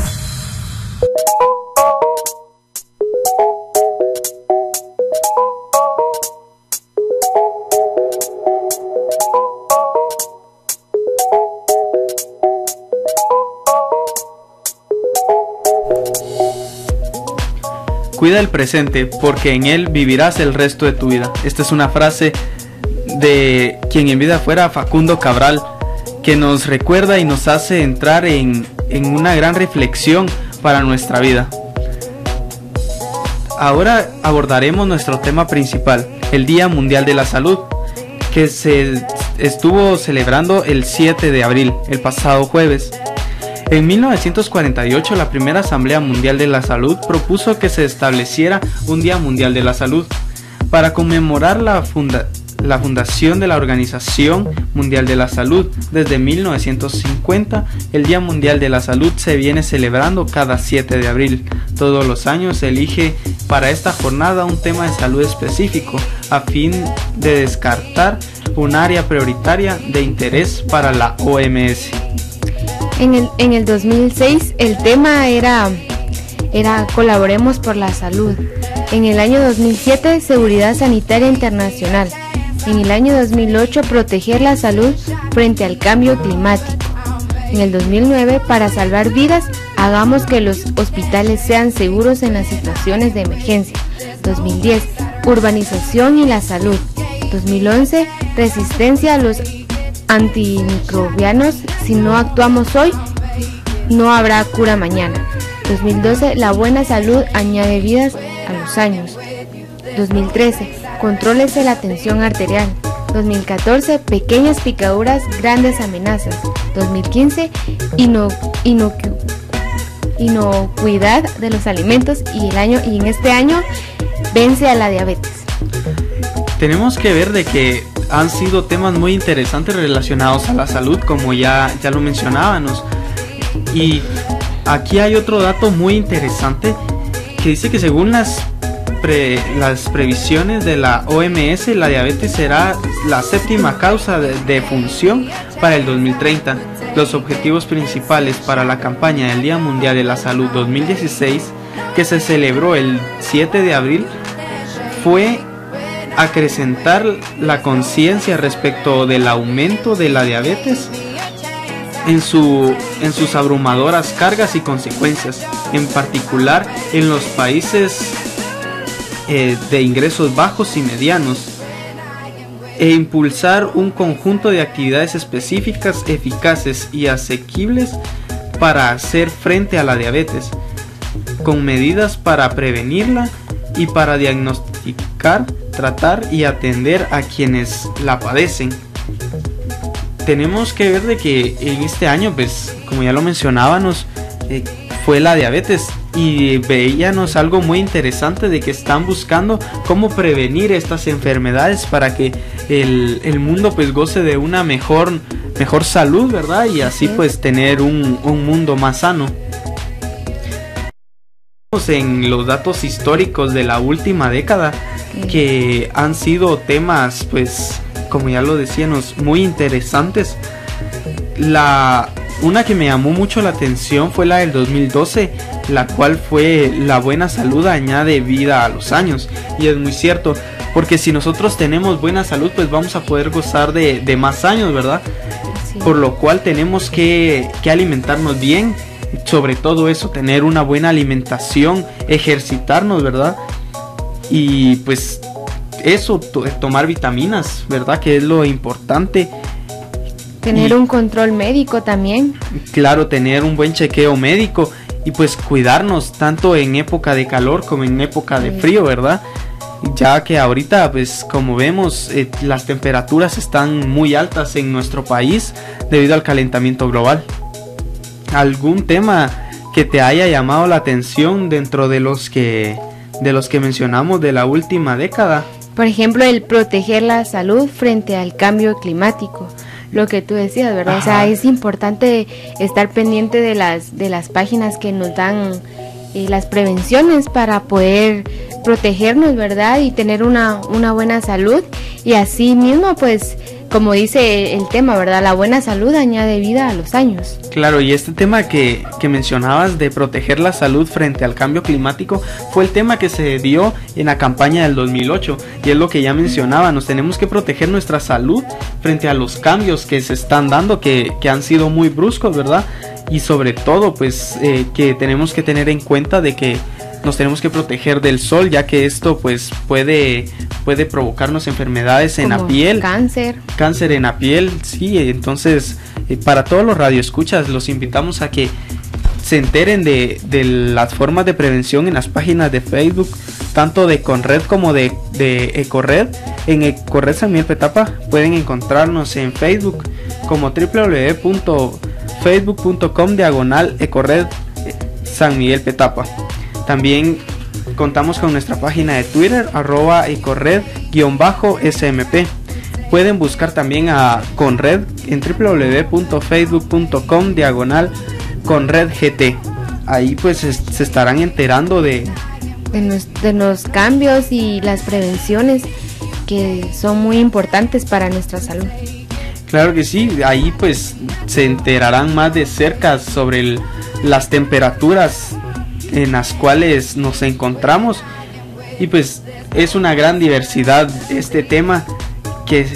Cuida el presente, porque en él vivirás el resto de tu vida. Esta es una frase de quien en vida fuera Facundo Cabral, que nos recuerda y nos hace entrar en una gran reflexión para nuestra vida. Ahora abordaremos nuestro tema principal, el Día Mundial de la Salud, que se estuvo celebrando el 7 de abril, el pasado jueves. En 1948, la primera Asamblea Mundial de la Salud propuso que se estableciera un Día Mundial de la Salud para conmemorar la fundación de la Organización Mundial de la Salud. Desde 1950, el Día Mundial de la Salud se viene celebrando cada 7 de abril. Todos los años se elige para esta jornada un tema de salud específico a fin de descartar un área prioritaria de interés para la OMS. En el 2006 el tema era Colaboremos por la Salud. En el año 2007, Seguridad Sanitaria Internacional. En el año 2008, Proteger la Salud frente al Cambio Climático. En el 2009, Para Salvar Vidas, Hagamos que los hospitales sean seguros en las situaciones de emergencia. 2010, Urbanización y la Salud. 2011, Resistencia a los antimicrobianos, si no actuamos hoy, no habrá cura mañana. 2012, la buena salud añade vidas a los años. 2013, contrólese la tensión arterial. 2014, pequeñas picaduras, grandes amenazas. 2015, inocuidad de los alimentos, y en este año, vence a la diabetes. Tenemos que ver de que han sido temas muy interesantes relacionados a la salud, como ya lo mencionábamos. Y aquí hay otro dato muy interesante que dice que según las previsiones de la OMS, la diabetes será la séptima causa de defunción para el 2030. Los objetivos principales para la campaña del Día Mundial de la Salud 2016, que se celebró el 7 de abril, fue acrecentar la conciencia respecto del aumento de la diabetes en sus abrumadoras cargas y consecuencias, en particular en los países de ingresos bajos y medianos, e impulsar un conjunto de actividades específicas, eficaces y asequibles para hacer frente a la diabetes, con medidas para prevenirla y para diagnosticar, tratar y atender a quienes la padecen. Tenemos que ver de que en este año, pues como ya lo mencionábamos, fue la diabetes, y veíamos algo muy interesante de que están buscando cómo prevenir estas enfermedades para que el mundo pues goce de una mejor salud, ¿verdad? Y así pues tener un mundo más sano. En los datos históricos de la última década, que han sido temas, pues como ya lo decíamos, muy interesantes. Una que me llamó mucho la atención fue la del 2012, la cual fue la buena salud añade vida a los años. Y es muy cierto, porque si nosotros tenemos buena salud, pues vamos a poder gozar de más años, ¿verdad? Sí. Por lo cual tenemos que alimentarnos bien. Sobre todo eso, tener una buena alimentación, ejercitarnos, ¿verdad? Y pues eso, tomar vitaminas, ¿verdad? Que es lo importante. Tener un control médico también. Claro, tener un buen chequeo médico y pues cuidarnos tanto en época de calor como en época de frío, ¿verdad? Ya que ahorita, pues como vemos, las temperaturas están muy altas en nuestro país debido al calentamiento global. ¿Algún tema que te haya llamado la atención dentro de los que mencionamos de la última década? Por ejemplo, el proteger la salud frente al cambio climático, lo que tú decías, ¿verdad? Ajá. O sea, es importante estar pendiente de las páginas que nos dan las prevenciones para poder protegernos, ¿verdad? Y tener una buena salud, y así mismo pues como dice el tema, ¿verdad? La buena salud añade vida a los años. Claro, y este tema que mencionabas de proteger la salud frente al cambio climático fue el tema que se dio en la campaña del 2008, y es lo que ya mencionaba, nos tenemos que proteger nuestra salud frente a los cambios que se están dando, que han sido muy bruscos, ¿verdad? Y sobre todo, pues, que tenemos que tener en cuenta de que nos tenemos que proteger del sol, ya que esto pues puede provocarnos enfermedades en la piel. Cáncer en la piel, sí. Entonces, para todos los radioescuchas, los invitamos a que se enteren de las formas de prevención en las páginas de Facebook, tanto de Conred como de EcoRed. En EcoRed San Miguel Petapa pueden encontrarnos en Facebook como www.facebook.com/EcoRed San Miguel Petapa. También contamos con nuestra página de Twitter, @EcoRed_SMP. Pueden buscar también a Conred en www.facebook.com/ConredGT. Ahí pues se estarán enterando de los cambios y las prevenciones que son muy importantes para nuestra salud. Claro que sí, ahí pues se enterarán más de cerca sobre las temperaturas en las cuales nos encontramos, y pues es una gran diversidad este tema que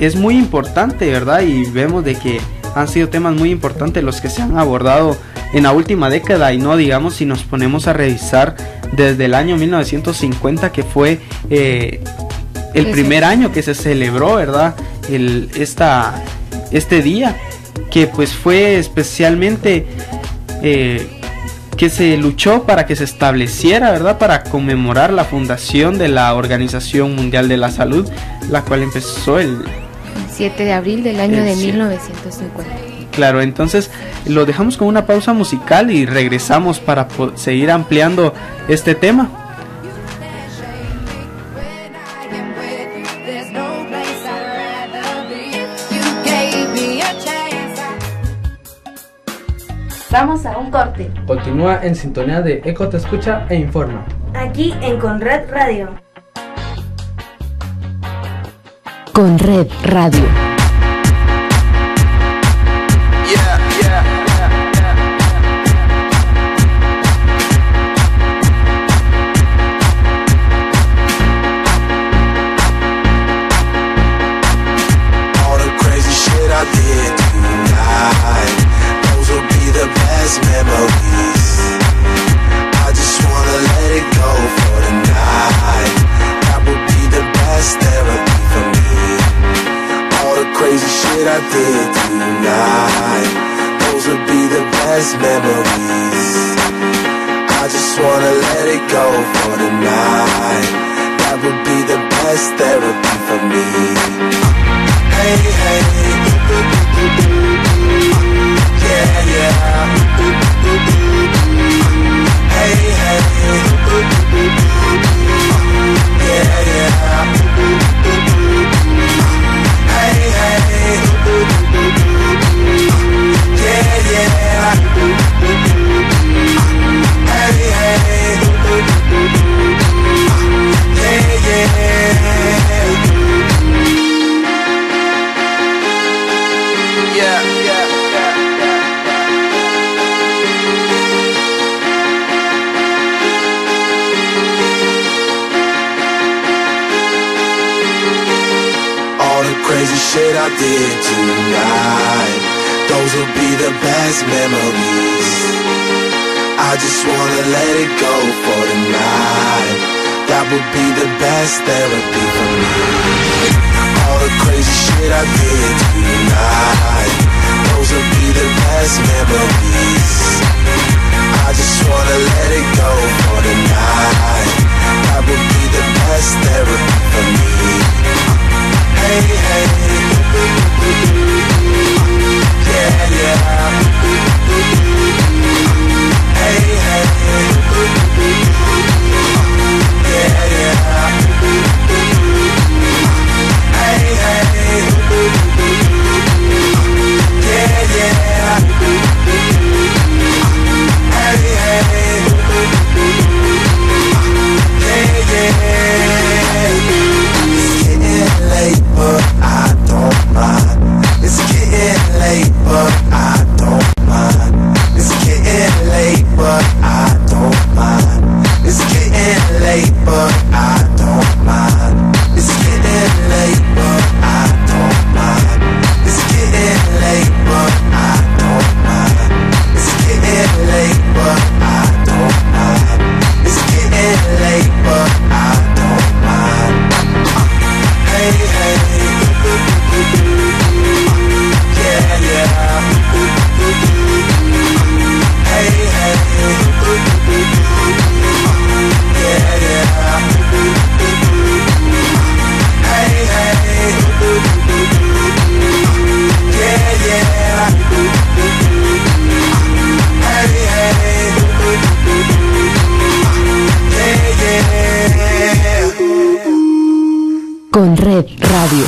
es muy importante, ¿verdad? Y vemos de que han sido temas muy importantes los que se han abordado en la última década, y no digamos si nos ponemos a revisar desde el año 1950, que fue el primer año que se celebró, ¿verdad?, este día, que pues fue especialmente que se luchó para que se estableciera, ¿verdad?, para conmemorar la fundación de la Organización Mundial de la Salud, la cual empezó el 7 de abril del año de 1950. Claro, entonces lo dejamos con una pausa musical y regresamos para seguir ampliando este tema. Vamos a un corte. Continúa en sintonía de Eco Te Escucha e Informa. Aquí en Conred Radio. Conred Radio. Yeah, yeah. Conred Radio.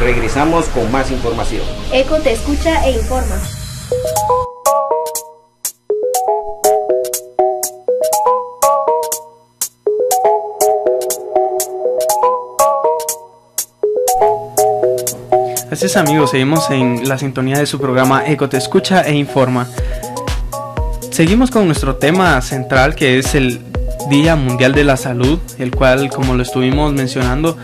Regresamos con más información. Eco te escucha e informa. Así es, amigos, seguimos en la sintonía de su programa Eco te escucha e informa. Seguimos con nuestro tema central, que es el Día Mundial de la Salud, el cual, como lo estuvimos mencionando,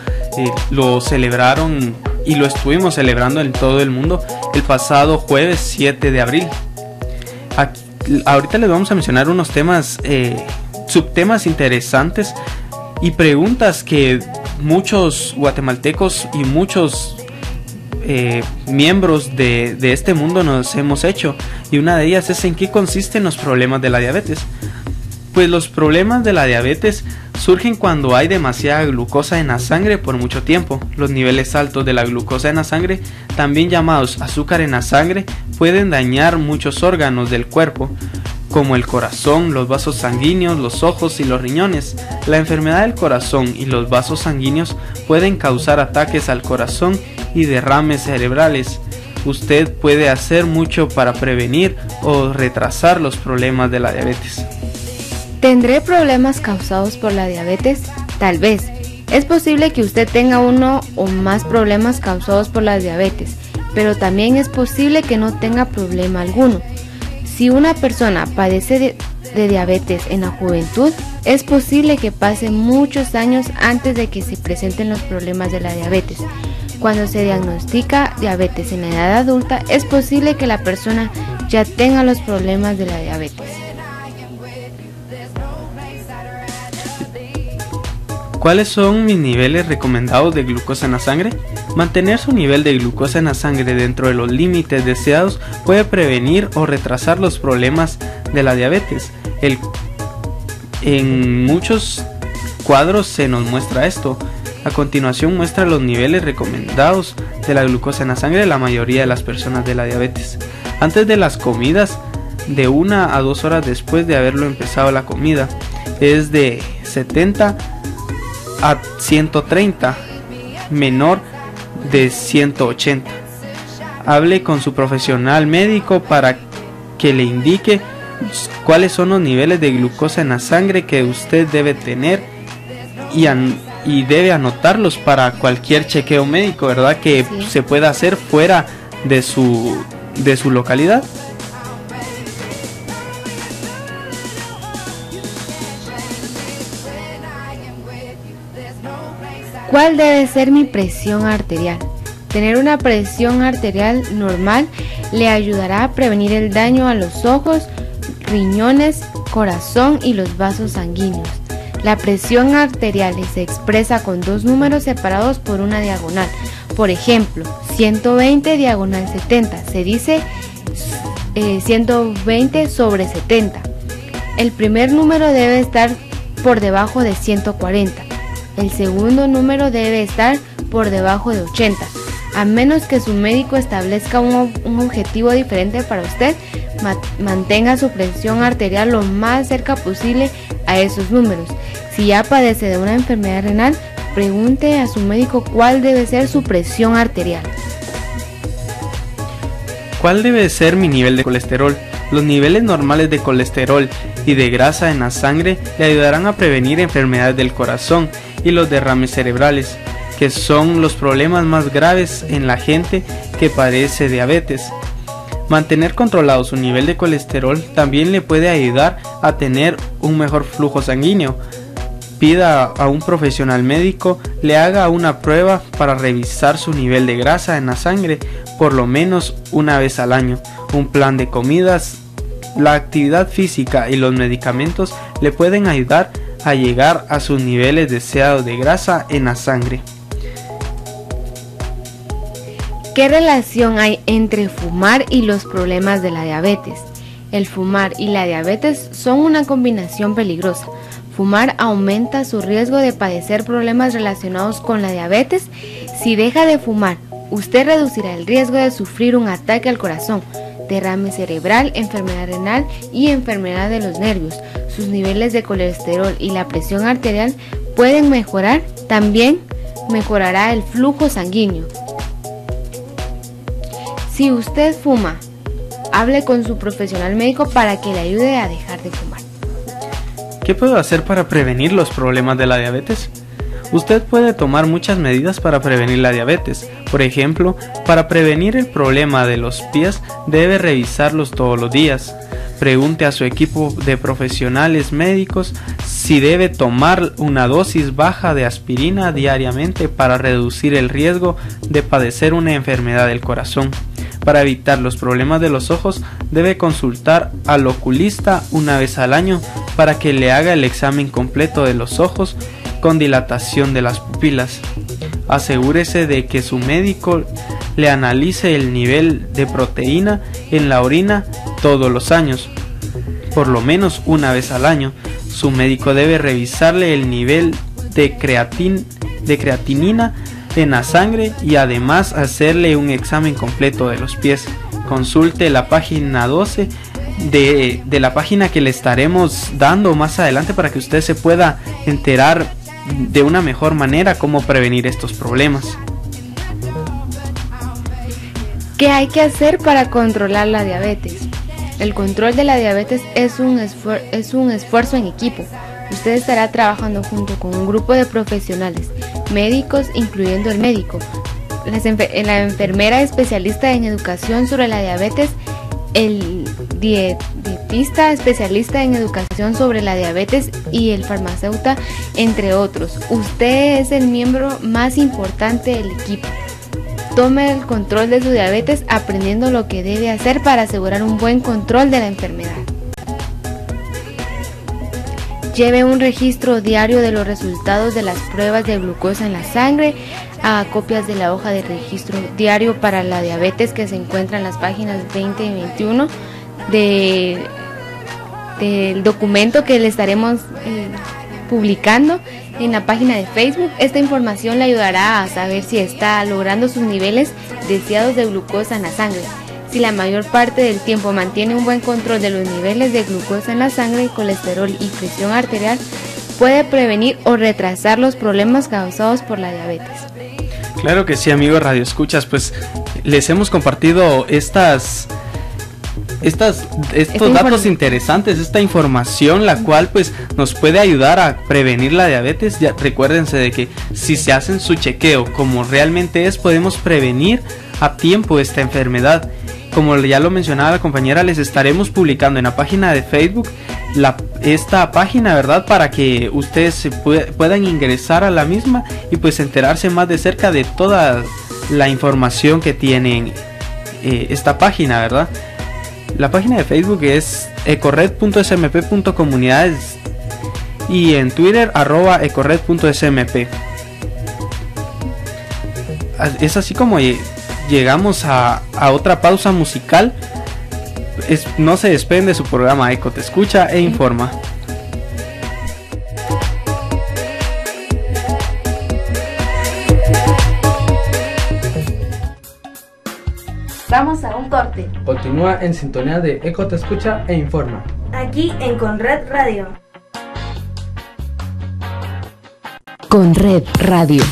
lo celebraron y lo estuvimos celebrando en todo el mundo el pasado jueves 7 de abril. Aquí, ahorita les vamos a mencionar unos temas, subtemas interesantes y preguntas que muchos guatemaltecos y muchos miembros de este mundo nos hemos hecho, y una de ellas es en qué consisten los problemas de la diabetes. Pues los problemas de la diabetes surgen cuando hay demasiada glucosa en la sangre por mucho tiempo. Los niveles altos de la glucosa en la sangre, también llamados azúcar en la sangre, pueden dañar muchos órganos del cuerpo, como el corazón, los vasos sanguíneos, los ojos y los riñones. La enfermedad del corazón y los vasos sanguíneos pueden causar ataques al corazón y derrames cerebrales. Usted puede hacer mucho para prevenir o retrasar los problemas de la diabetes. ¿Tendré problemas causados por la diabetes? Tal vez. Es posible que usted tenga uno o más problemas causados por la diabetes, pero también es posible que no tenga problema alguno. Si una persona padece de diabetes en la juventud, es posible que pase muchos años antes de que se presenten los problemas de la diabetes. Cuando se diagnostica diabetes en la edad adulta, es posible que la persona ya tenga los problemas de la diabetes. ¿Cuáles son mis niveles recomendados de glucosa en la sangre? Mantener su nivel de glucosa en la sangre dentro de los límites deseados puede prevenir o retrasar los problemas de la diabetes. En muchos cuadros se nos muestra esto. A continuación muestra los niveles recomendados de la glucosa en la sangre de la mayoría de las personas de la diabetes. Antes de las comidas, de 1 a 2 horas después de haberlo empezado la comida, es de 70 a 130, menor de 180. Hable con su profesional médico para que le indique cuáles son los niveles de glucosa en la sangre que usted debe tener y debe anotarlos para cualquier chequeo médico, ¿verdad? Que sí se pueda hacer fuera de su localidad. ¿Cuál debe ser mi presión arterial? Tener una presión arterial normal le ayudará a prevenir el daño a los ojos, riñones, corazón y los vasos sanguíneos. La presión arterial se expresa con dos números separados por una diagonal. Por ejemplo, 120 diagonal 70 se dice 120 sobre 70. El primer número debe estar por debajo de 140. El segundo número debe estar por debajo de 80, a menos que su médico establezca un objetivo diferente para usted. Mantenga su presión arterial lo más cerca posible a esos números. Si ya padece de una enfermedad renal, pregunte a su médico cuál debe ser su presión arterial. ¿Cuál debe ser mi nivel de colesterol? Los niveles normales de colesterol y de grasa en la sangre le ayudarán a prevenir enfermedades del corazón y los derrames cerebrales, que son los problemas más graves en la gente que padece diabetes. Mantener controlado su nivel de colesterol también le puede ayudar a tener un mejor flujo sanguíneo. Pida a un profesional médico le haga una prueba para revisar su nivel de grasa en la sangre por lo menos una vez al año. Un plan de comidas, la actividad física y los medicamentos le pueden ayudar a llegar a sus niveles deseados de grasa en la sangre. ¿Qué relación hay entre fumar y los problemas de la diabetes? El fumar y la diabetes son una combinación peligrosa. Fumar aumenta su riesgo de padecer problemas relacionados con la diabetes. Si deja de fumar, usted reducirá el riesgo de sufrir un ataque al corazón, derrame cerebral, enfermedad renal y enfermedad de los nervios. Sus niveles de colesterol y la presión arterial pueden mejorar. También mejorará el flujo sanguíneo. Si usted fuma, hable con su profesional médico para que le ayude a dejar de fumar. ¿Qué puedo hacer para prevenir los problemas de la diabetes? Usted puede tomar muchas medidas para prevenir la diabetes. Por ejemplo, para prevenir el problema de los pies, debe revisarlos todos los días. pregunte a su equipo de profesionales médicos si debe tomar una dosis baja de aspirina diariamente para reducir el riesgo de padecer una enfermedad del corazón. Para evitar los problemas de los ojos, debe consultar al oculista una vez al año para que le haga el examen completo de los ojos con dilatación de las pupilas. Asegúrese de que su médico le analice el nivel de proteína en la orina todos los años, por lo menos una vez al año. Su médico debe revisarle el nivel de creatinina en la sangre y además hacerle un examen completo de los pies. Consulte la página 12 de la página que le estaremos dando más adelante para que usted se pueda enterar de una mejor manera cómo prevenir estos problemas. ¿Qué hay que hacer para controlar la diabetes? El control de la diabetes es un esfuerzo en equipo. Usted estará trabajando junto con un grupo de profesionales, médicos incluyendo el médico, la enfermera especialista en educación sobre la diabetes, el dietista especialista en educación sobre la diabetes y el farmacéutico, entre otros. Usted es el miembro más importante del equipo. Tome el control de su diabetes aprendiendo lo que debe hacer para asegurar un buen control de la enfermedad. Lleve un registro diario de los resultados de las pruebas de glucosa en la sangre. Haga copias de la hoja de registro diario para la diabetes que se encuentra en las páginas 20 y 21 del documento que le estaremos publicando en la página de Facebook. Esta información le ayudará a saber si está logrando sus niveles deseados de glucosa en la sangre. Si la mayor parte del tiempo mantiene un buen control de los niveles de glucosa en la sangre, colesterol y presión arterial, puede prevenir o retrasar los problemas causados por la diabetes. Claro que sí, amigos radioescuchas, pues les hemos compartido estos datos interesantes, esta información la cual pues nos puede ayudar a prevenir la diabetes. Ya, recuérdense de que si se hacen su chequeo como realmente es, podemos prevenir a tiempo esta enfermedad. Como ya lo mencionaba la compañera, les estaremos publicando en la página de Facebook esta página, ¿verdad? Para que ustedes puedan ingresar a la misma y pues enterarse más de cerca de toda la información que tienen esta página, ¿verdad? La página de Facebook es ecored.smp.comunidades y en Twitter @ecored.smp. Es así como llegamos a otra pausa musical. No se despeguen de su programa Eco Te Escucha e Informa. Vamos a un corte. Continúa en sintonía de Eco Te Escucha e Informa. Aquí en Conred Radio. Conred Radio.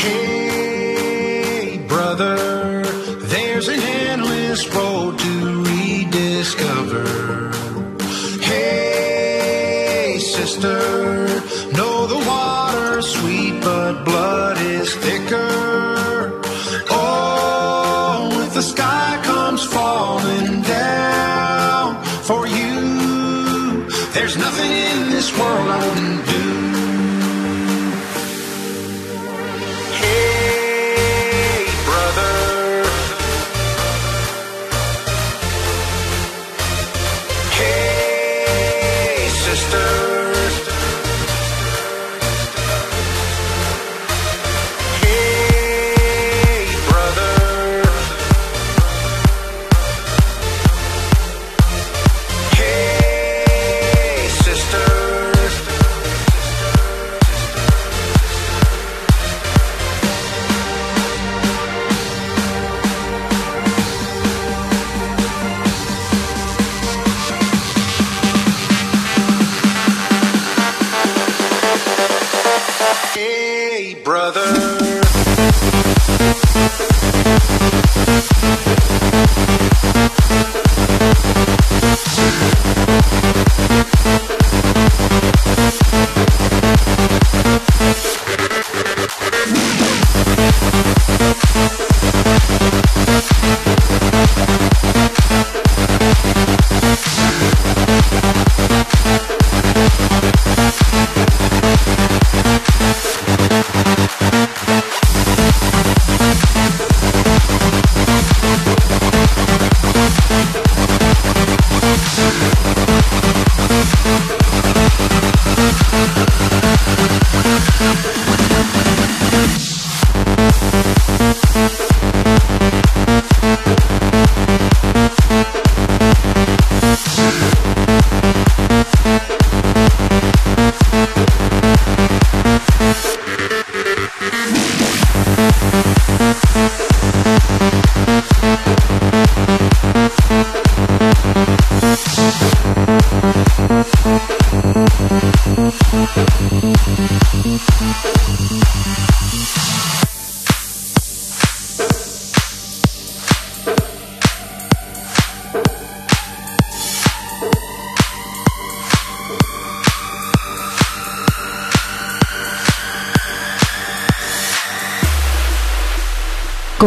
Hey, brother, there's an endless road to rediscover. Hey, sister, know the water's sweet, but blood is thicker. Oh, if the sky comes falling down for you, there's nothing in this world I wouldn't do.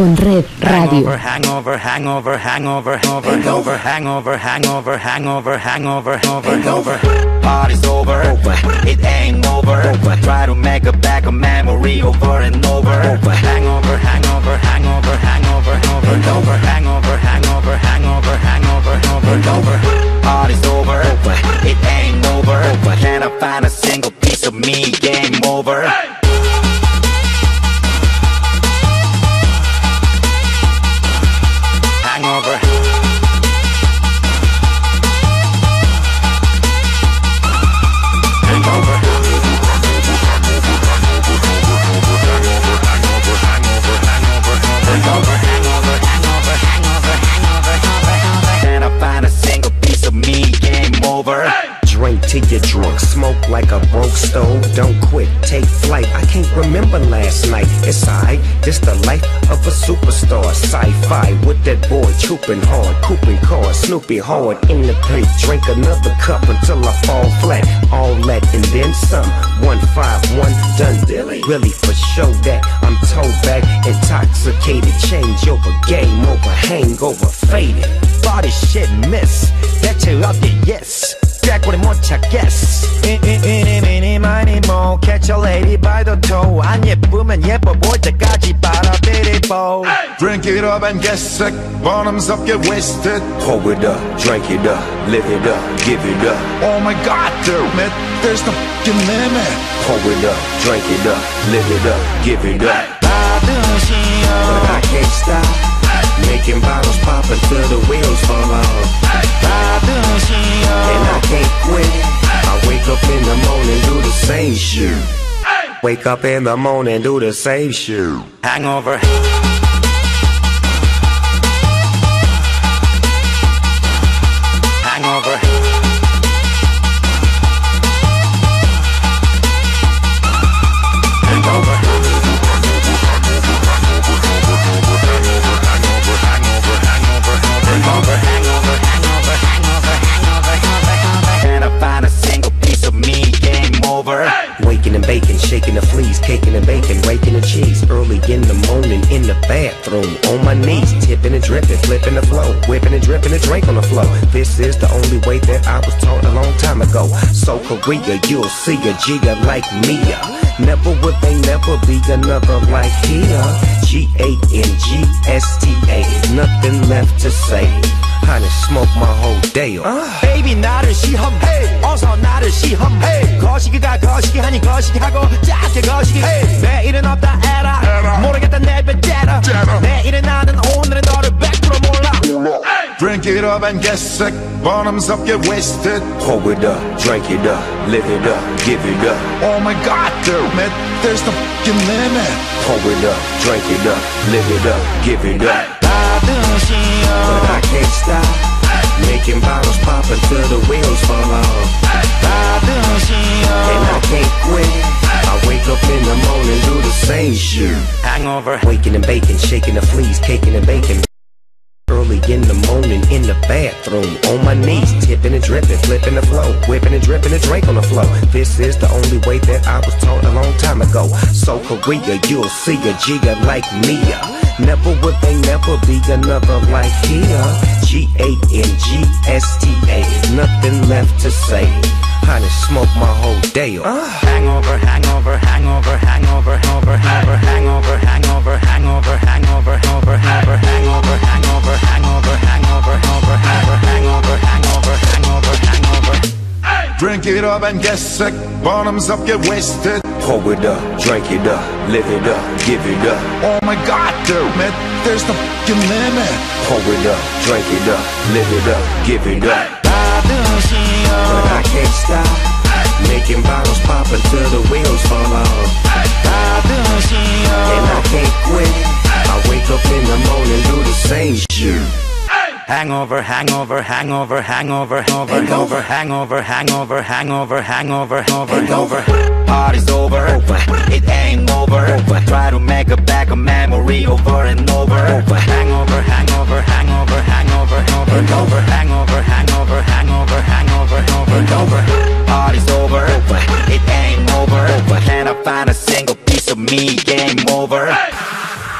Conred Radio. Hangover, hangover, hangover, hangover, hangover, hangover, hangover, hangover, hangover, hangover, hangover. Party's over, it ain't over. Try to make a back a memory over and over. Hangover, hangover, hangover, hangover, hangover, hangover, hangover, hangover, hangover, hangover, hangover. Party's over, it ain't over. Can I find a single piece of me? Game over. To get drunk, smoke like a broke stove, don't quit, take flight. I can't remember last night, it's alright, this the life of a superstar, sci-fi with that boy trooping hard, cooping cars, Snoopy hard in the paint, drink another cup until I fall flat, all that and then some, 151 done dilly, really for show that I'm towed back, intoxicated, change over, game over, hangover, faded, body shit miss, that you love it, yes. Jack with more check, yes. Mini, mini, mo. Catch a lady by the toe. I'm your woman, yeah, but boy, the gaji, para, beautiful. Drink it up and get sick. Bottoms up, get wasted. Hold it up, drink it up, live it up, give it up. Oh my god, damn it, there's no fucking limit. Hold it up, drink it up, live it up, give it up. But I can't stop. Making bottles pop until the wheels fall off. And I can't quit. I wake up in the morning, do the same shit. Wake up in the morning, do the same shit. Hangover. Hangover. Hangover. taking the fleas, caking and bacon, raking the cheese. Early in the morning in the bathroom, on my knees, tipping and dripping, flipping the flow, whipping and dripping and drink on the flow. This is the only way that I was taught a long time ago. So Korea, you'll see a Gia like Mia. Never would they never be another like here. G-A-N-G-S-T-A, nothing left to say. Honey, smoke my whole day. Baby, 나를 시험해. 어서 나를 시험해. 거시기 가 거시기 하니 거시기 하고 작게 거시기. 내일은 없다 에라. 모르겠다 내 배째라. 내일은 나는 오늘은 너를 100% 몰라. Drink it up and get sick. Bottoms up, get wasted. Hold it up, drink it up, live it up, give it up. Oh my God, damn it, there's no fucking limit. Hold it up, drink it up, live it up, give it up. But I can't stop making bottles pop until the wheels fall off. And I can't quit. I wake up in the morning, do the same shit. Hangover, waking and baking, shaking the fleas, caking and baking. Early in the morning in the bathroom, on my knees, tipping and dripping, flipping the flow, whipping and dripping and drink on the flow. This is the only way that I was taught a long time ago. So Korea, you'll see a Gia like Mia. Never would they never be another like here. G-A-N-G-S-T-A, nothing left to say. Honey, smoke my whole day. Hangover, hangover, hangover, hangover, hangover, hangover, hangover, hangover, hangover, hangover, hangover, hangover, hangover, hangover, hangover, hangover, hangover, hangover, hangover, hangover, hangover. Drink it up and get sick. Bottoms up, get wasted. Pour it up, drink it up, live it up, give it up. Oh my God, damn it, there's no fucking limit. Pour it up, drink it up, live it up, give it up. But I can't stop making bottles pop until the wheels fall off. And I can't quit. I wake up in the morning, do the same shit. Hangover, hangover, hangover, hangover, hangover, hangover, hangover, hangover, hangover, hangover, hangover. Party's over, it ain't over. Try to make a back a memory over and over. Hangover, hangover, hangover, hangover, hangover, hangover, hangover, hangover, hangover, hangover. Party's over, it ain't over. Can I find a single piece of me? Game over.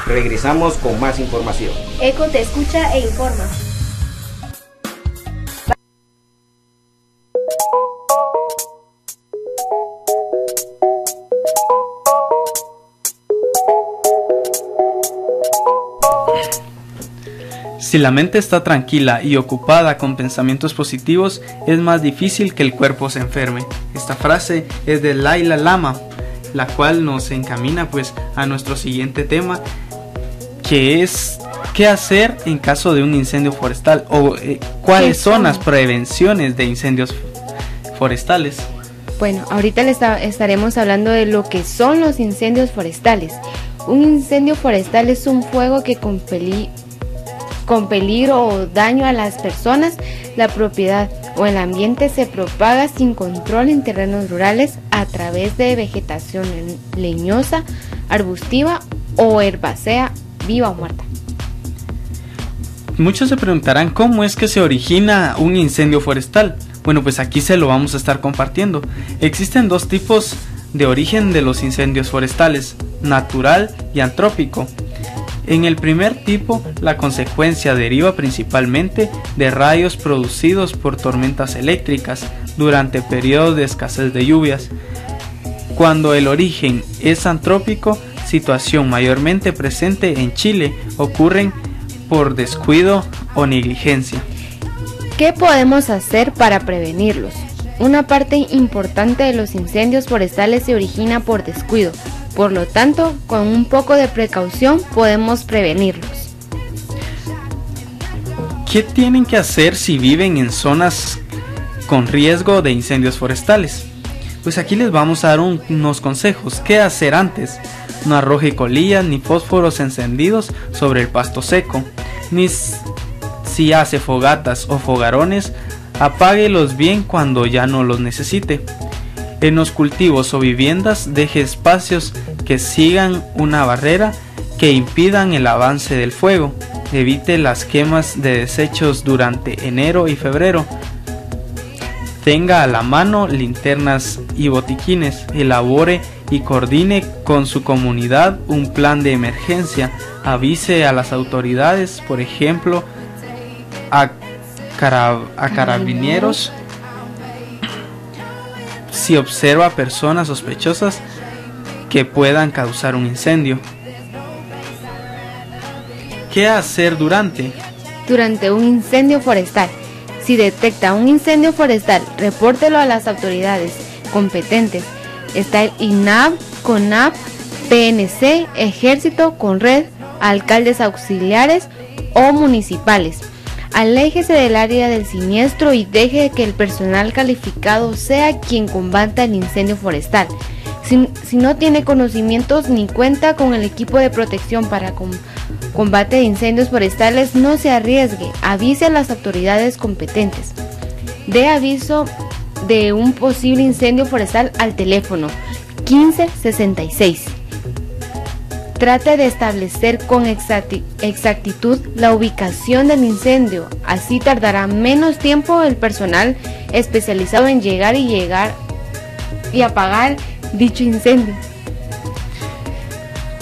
Regresamos con más información. Eco te escucha e informa. Si la mente está tranquila y ocupada con pensamientos positivos, es más difícil que el cuerpo se enferme. Esta frase es de Laila Lama, la cual nos encamina pues a nuestro siguiente tema, que es qué hacer en caso de un incendio forestal o cuáles son las prevenciones de incendios forestales. Bueno, ahorita les estaremos hablando de lo que son los incendios forestales. Un incendio forestal es un fuego que con peligro o daño a las personas, la propiedad o el ambiente se propaga sin control en terrenos rurales a través de vegetación leñosa, arbustiva o herbácea, viva o muerta. Muchos se preguntarán cómo es que se origina un incendio forestal. Bueno, pues aquí se lo vamos a estar compartiendo. Existen dos tipos de origen de los incendios forestales, natural y antrópico. En el primer tipo, la consecuencia deriva principalmente de rayos producidos por tormentas eléctricas durante periodos de escasez de lluvias. Cuando el origen es antrópico, situación mayormente presente en Chile, ocurren por descuido o negligencia. ¿Qué podemos hacer para prevenirlos? Una parte importante de los incendios forestales se origina por descuido. Por lo tanto, con un poco de precaución podemos prevenirlos. ¿Qué tienen que hacer si viven en zonas con riesgo de incendios forestales? Pues aquí les vamos a dar unos consejos. ¿Qué hacer antes? No arroje colillas ni fósforos encendidos sobre el pasto seco. Ni si hace fogatas o fogarones, apáguelos bien cuando ya no los necesite. En los cultivos o viviendas deje espacios que sigan una barrera que impidan el avance del fuego. Evite las quemas de desechos durante enero y febrero. Tenga a la mano linternas y botiquines. Elabore y coordine con su comunidad un plan de emergencia, avise a las autoridades, por ejemplo, a carabineros, si observa personas sospechosas que puedan causar un incendio. ¿Qué hacer durante un incendio forestal? Si detecta un incendio forestal, repórtelo a las autoridades competentes. Está el INAB, CONAP, PNC, Ejército, Conred, alcaldes auxiliares o municipales. Aléjese del área del siniestro y deje que el personal calificado sea quien combata el incendio forestal. Si no tiene conocimientos ni cuenta con el equipo de protección para combate de incendios forestales, no se arriesgue, avise a las autoridades competentes. Dé aviso de un posible incendio forestal al teléfono 1566. Trate de establecer con exactitud la ubicación del incendio, así tardará menos tiempo el personal especializado en llegar y apagar dicho incendio.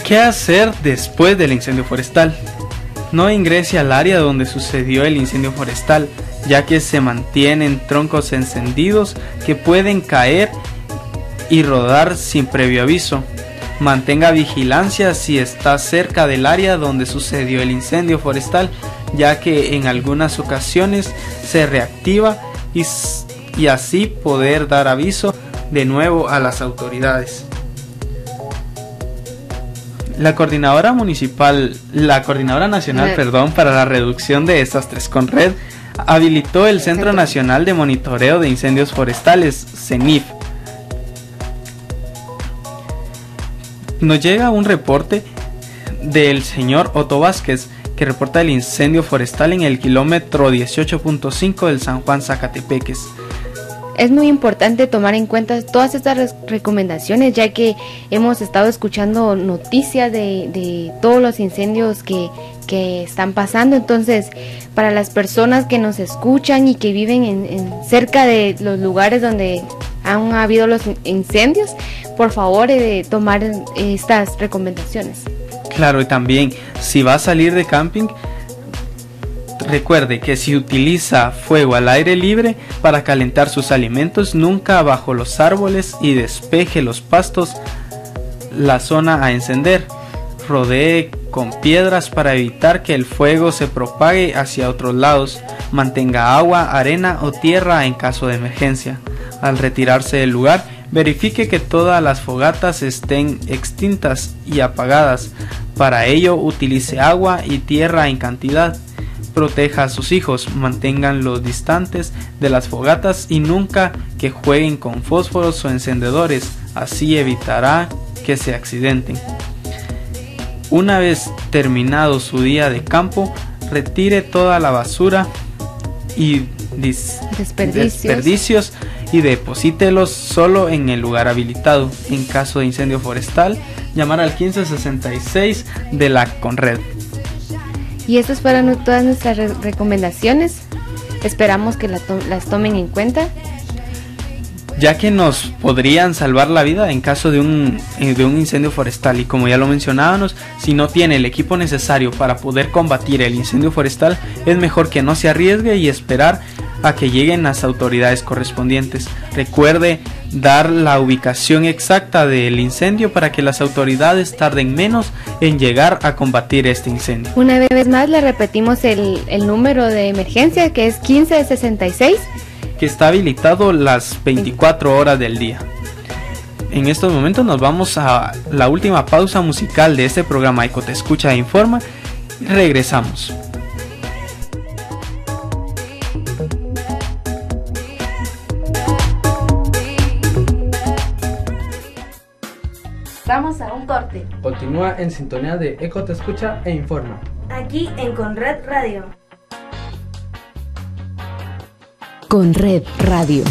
¿Qué hacer después del incendio forestal? No ingrese al área donde sucedió el incendio forestal, ya que se mantienen troncos encendidos que pueden caer y rodar sin previo aviso. Mantenga vigilancia si está cerca del área donde sucedió el incendio forestal, ya que en algunas ocasiones se reactiva y así poder dar aviso de nuevo a las autoridades. La Coordinadora Nacional para la reducción de desastres Conred habilitó el Centro Nacional de Monitoreo de Incendios Forestales, CENIF. Nos llega un reporte del señor Otto Vázquez, que reporta el incendio forestal en el kilómetro 18.5 del San Juan Zacatepeques. Es muy importante tomar en cuenta todas estas recomendaciones, ya que hemos estado escuchando noticias de todos los incendios que están pasando. Entonces, para las personas que nos escuchan y que viven cerca de los lugares donde han habido los incendios, por favor, tomar estas recomendaciones. Claro, y también, si va a salir de camping, recuerde que si utiliza fuego al aire libre para calentar sus alimentos, nunca bajo los árboles, y despeje los pastos, la zona a encender. Rodee con piedras para evitar que el fuego se propague hacia otros lados. Mantenga agua, arena o tierra en caso de emergencia. Al retirarse del lugar, verifique que todas las fogatas estén extintas y apagadas. Para ello, utilice agua y tierra en cantidad. Proteja a sus hijos, manténganlos distantes de las fogatas y nunca que jueguen con fósforos o encendedores, así evitará que se accidenten. Una vez terminado su día de campo, retire toda la basura y desperdicios y deposítelos solo en el lugar habilitado. En caso de incendio forestal, llamar al 1566 de la Conred. Y estas fueron todas nuestras recomendaciones. Esperamos que las tomen en cuenta, ya que nos podrían salvar la vida en caso de un incendio forestal. Y como ya lo mencionábamos, si no tiene el equipo necesario para poder combatir el incendio forestal, es mejor que no se arriesgue y esperar a que lleguen las autoridades correspondientes. Recuerde dar la ubicación exacta del incendio para que las autoridades tarden menos en llegar a combatir este incendio. Una vez más le repetimos el número de emergencia, que es 1566. Que está habilitado las 24 horas del día. En estos momentos nos vamos a la última pausa musical de este programa Eco Te Escucha e Informa. Regresamos. Vamos a un corte. Continúa en sintonía de Eco Te Escucha e Informa, aquí en Conred Radio. Conred Radio.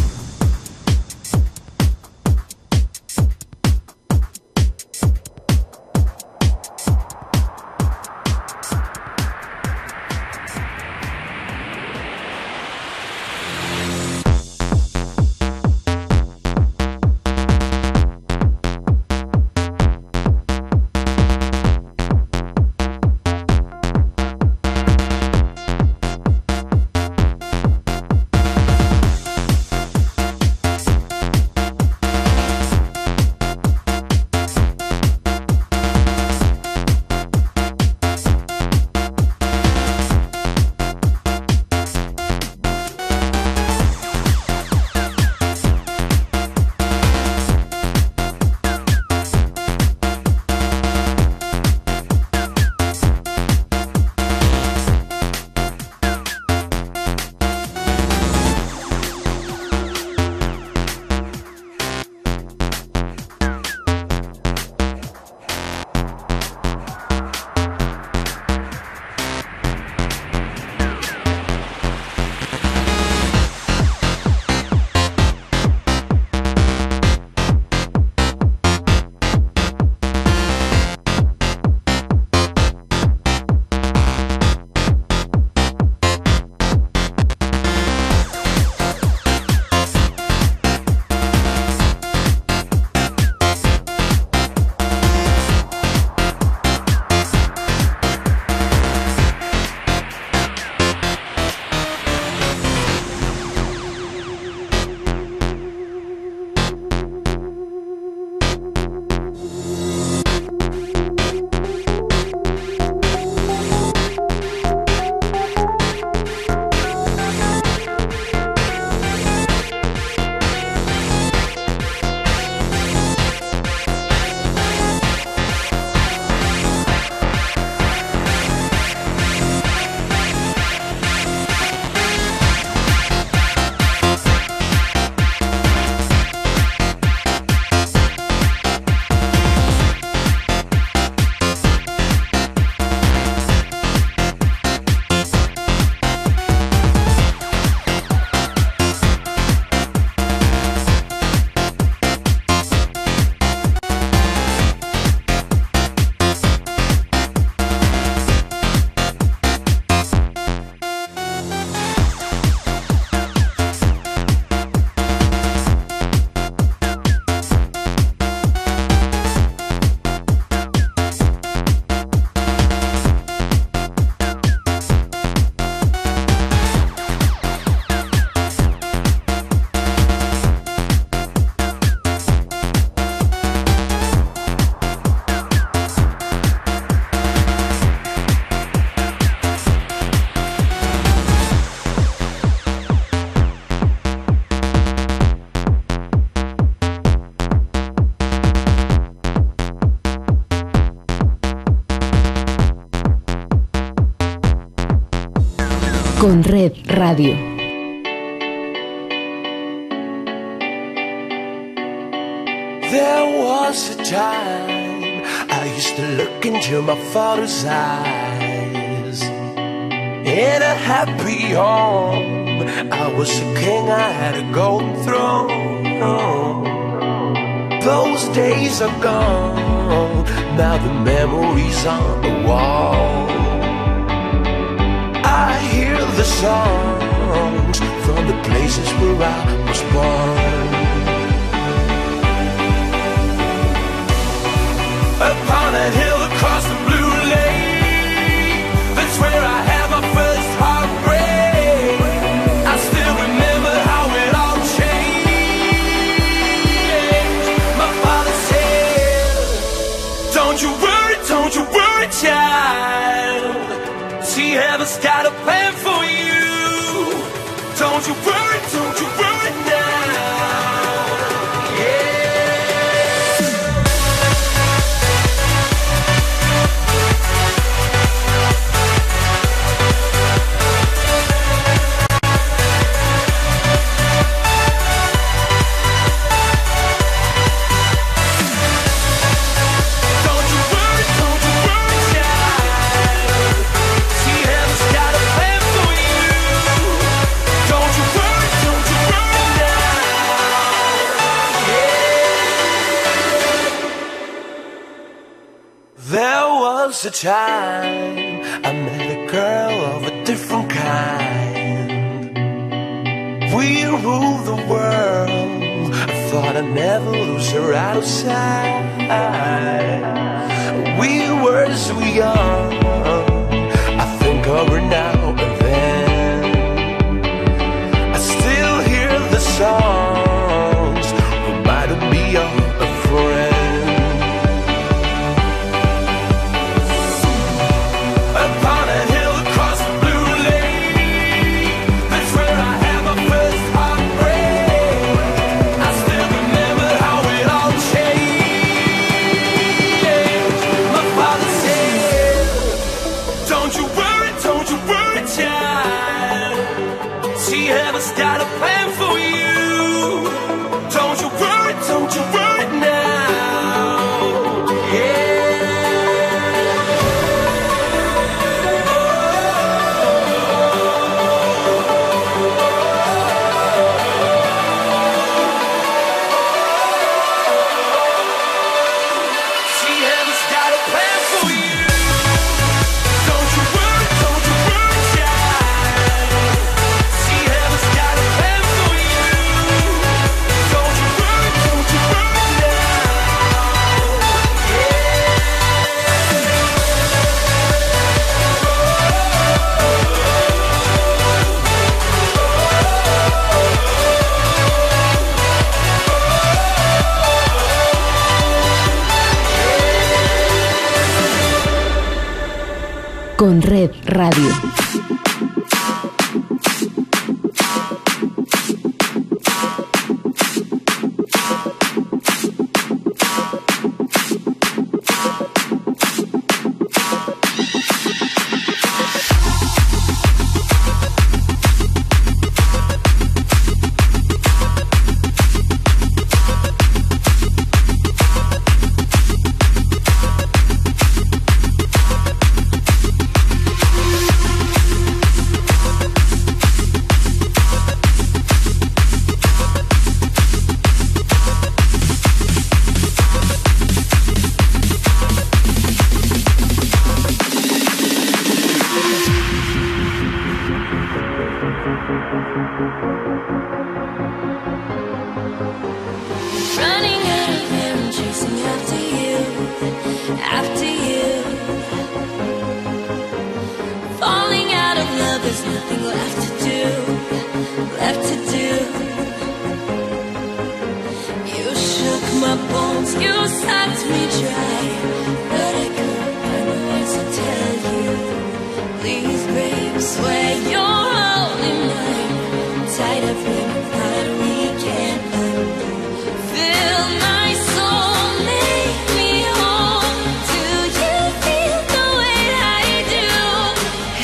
Conred Radio. There was a time I used to look into my father's eyes. In a happy home, I was a king, I had a golden throne. Those days are gone, now the memories on the wall. I hear the songs from the places where I was born. Upon a hill across the blue lake, that's where I had my first heartbreak. I still remember how it all changed. My father said, don't you worry, child. She heaven's got a plan for you. Don't you worry now. A time I met a girl of a different kind. We ruled the world. I thought I'd never lose her out of sight. We were so young. I think of her now and then. I still hear the songs reminding me of a friend. Conred Radio.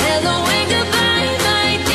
Hello and goodbye, my dear.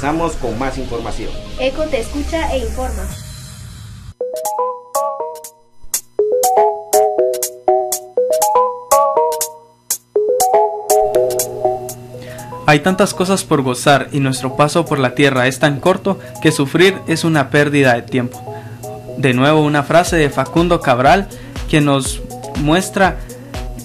regresamos con más información. Eco te escucha e informa. Hay tantas cosas por gozar y nuestro paso por la tierra es tan corto que sufrir es una pérdida de tiempo. De nuevo una frase de Facundo Cabral que nos muestra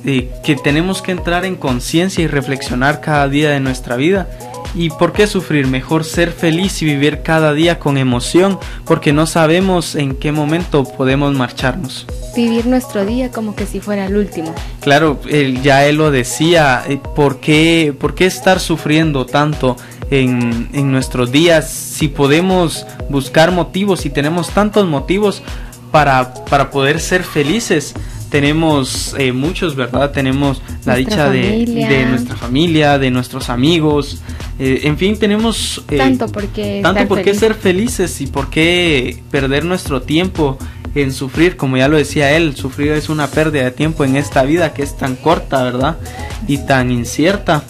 que tenemos que entrar en conciencia y reflexionar cada día de nuestra vida. ¿Y por qué sufrir? Mejor ser feliz y vivir cada día con emoción, porque no sabemos en qué momento podemos marcharnos. Vivir nuestro día como que si fuera el último. Claro, ya él lo decía, ¿por qué estar sufriendo tanto en nuestros días si podemos buscar motivos, si tenemos tantos motivos para poder ser felices? Tenemos muchos, ¿verdad? Tenemos la dicha de nuestra familia, de nuestros amigos, en fin, tenemos tanto por qué ser felices y por qué perder nuestro tiempo en sufrir. Como ya lo decía él, sufrir es una pérdida de tiempo en esta vida que es tan corta, ¿verdad? Y tan incierta.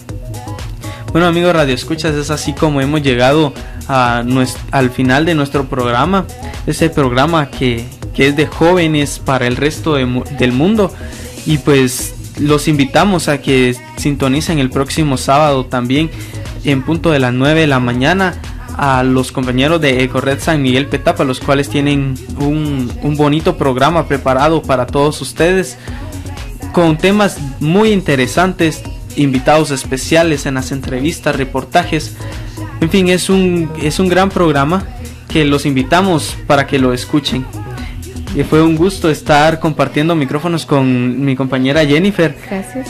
Bueno, amigos radioescuchas, es así como hemos llegado al final de nuestro programa, ese programa que es de jóvenes para el resto del mundo, y pues los invitamos a que sintonicen el próximo sábado también en punto de las 9 de la mañana a los compañeros de ECORED San Miguel Petapa, los cuales tienen un bonito programa preparado para todos ustedes con temas muy interesantes, invitados especiales en las entrevistas, reportajes, en fin, es un gran programa que los invitamos para que lo escuchen. Y fue un gusto estar compartiendo micrófonos con mi compañera Jennifer. Gracias.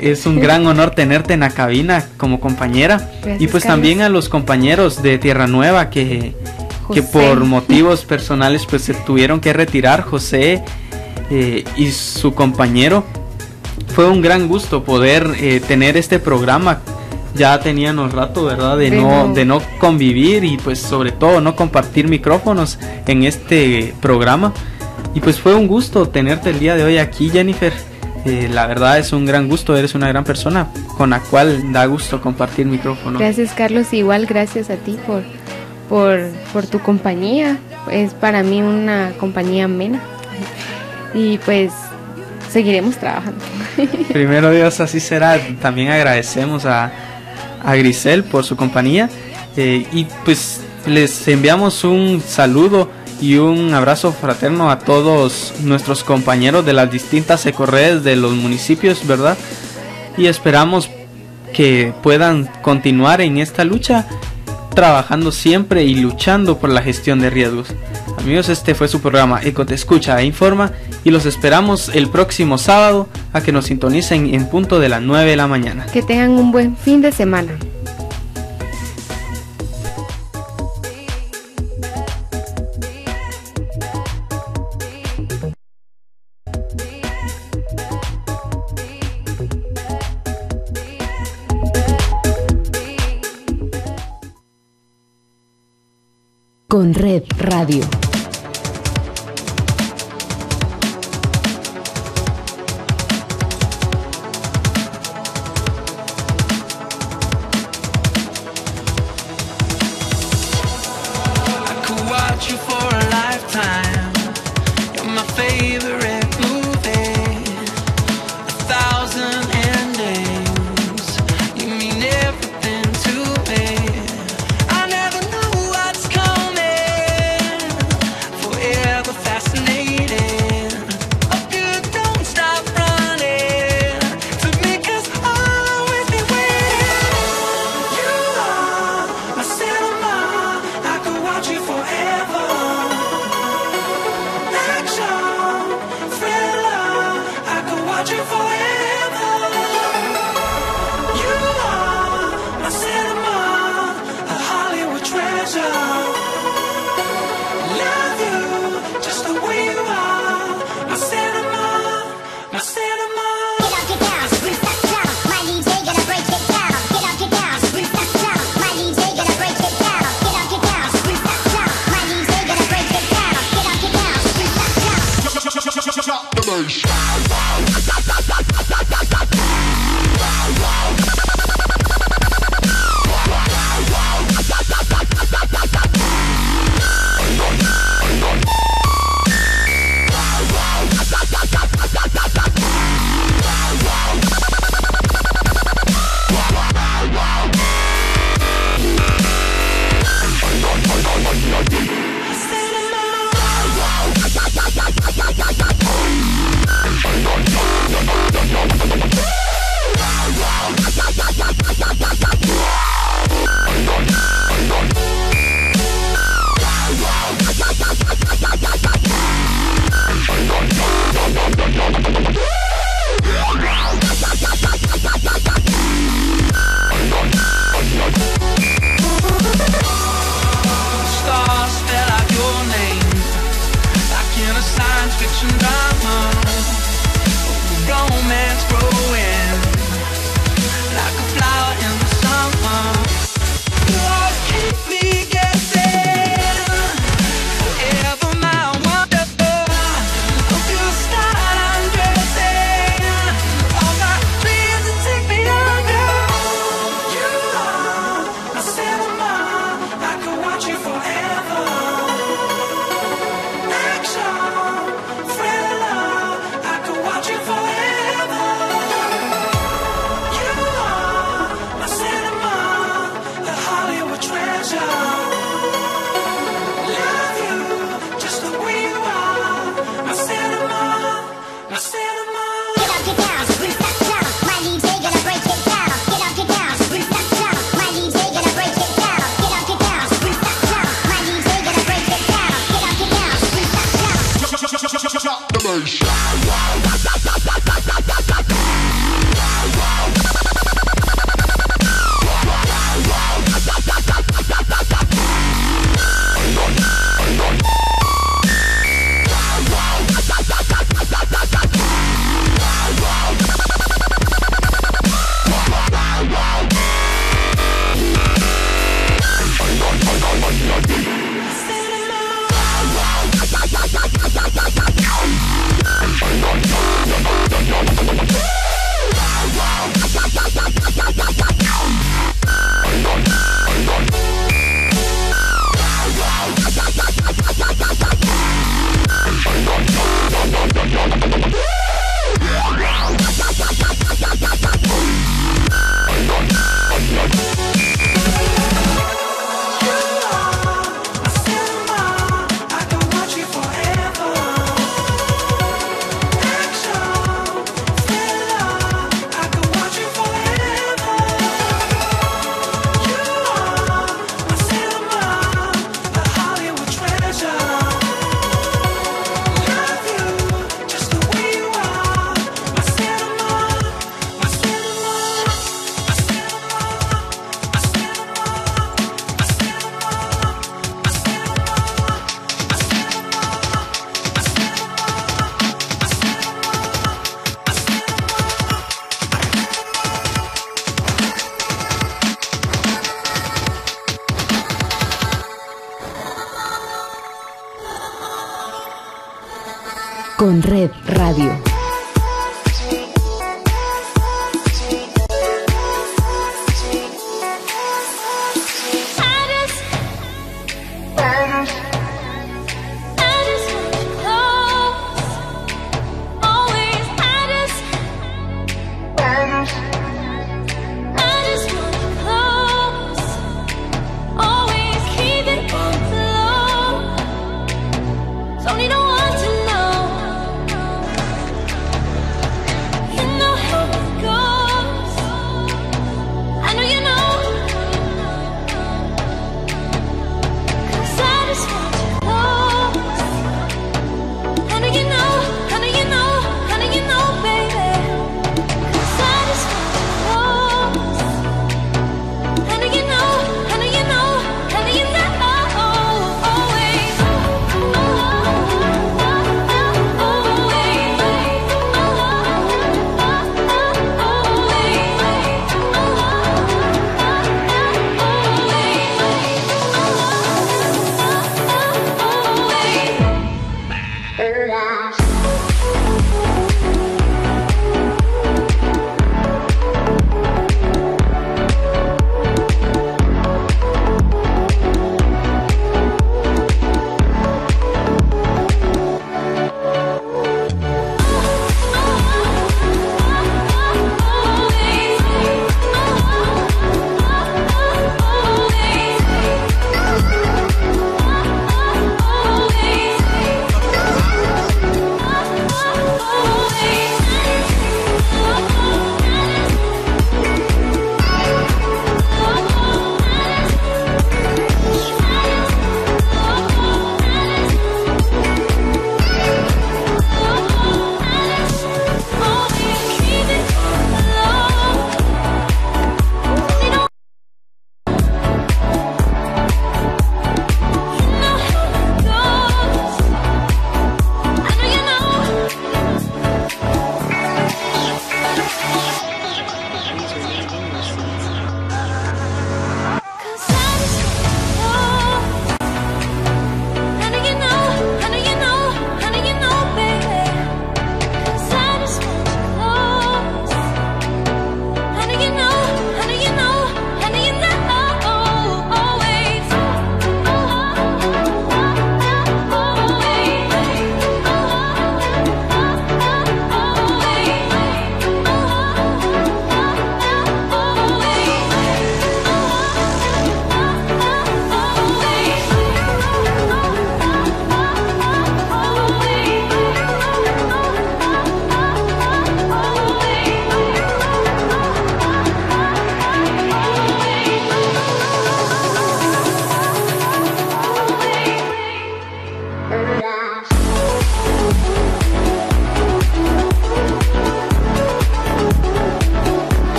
Es un gran honor tenerte en la cabina como compañera. Gracias, y pues Carlos. También a los compañeros de Tierra Nueva que por motivos personales pues se tuvieron que retirar, José y su compañero. Fue un gran gusto poder tener este programa. Ya teníamos rato, ¿verdad?, de no convivir y pues sobre todo no compartir micrófonos en este programa. Y pues fue un gusto tenerte el día de hoy aquí, Jennifer. La verdad es un gran gusto, eres una gran persona con la cual da gusto compartir micrófono. Gracias, Carlos, igual gracias a ti por tu compañía. Es para mí una compañía amena y pues seguiremos trabajando. Primero Dios, así será. También agradecemos a Grisel por su compañía y pues les enviamos un saludo y un abrazo fraterno a todos nuestros compañeros de las distintas ecorredes de los municipios, ¿verdad? Y esperamos que puedan continuar en esta lucha, trabajando siempre y luchando por la gestión de riesgos. Amigos, este fue su programa Eco te escucha e informa, y los esperamos el próximo sábado a que nos sintonicen en punto de las 9 de la mañana. Que tengan un buen fin de semana. Conred Radio. Conred Radio.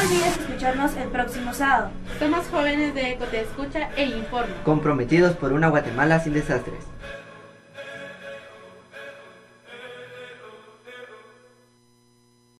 olvides escucharnos el próximo sábado. Somos jóvenes de ECO Te Escucha e Informa. Comprometidos por una Guatemala sin desastres.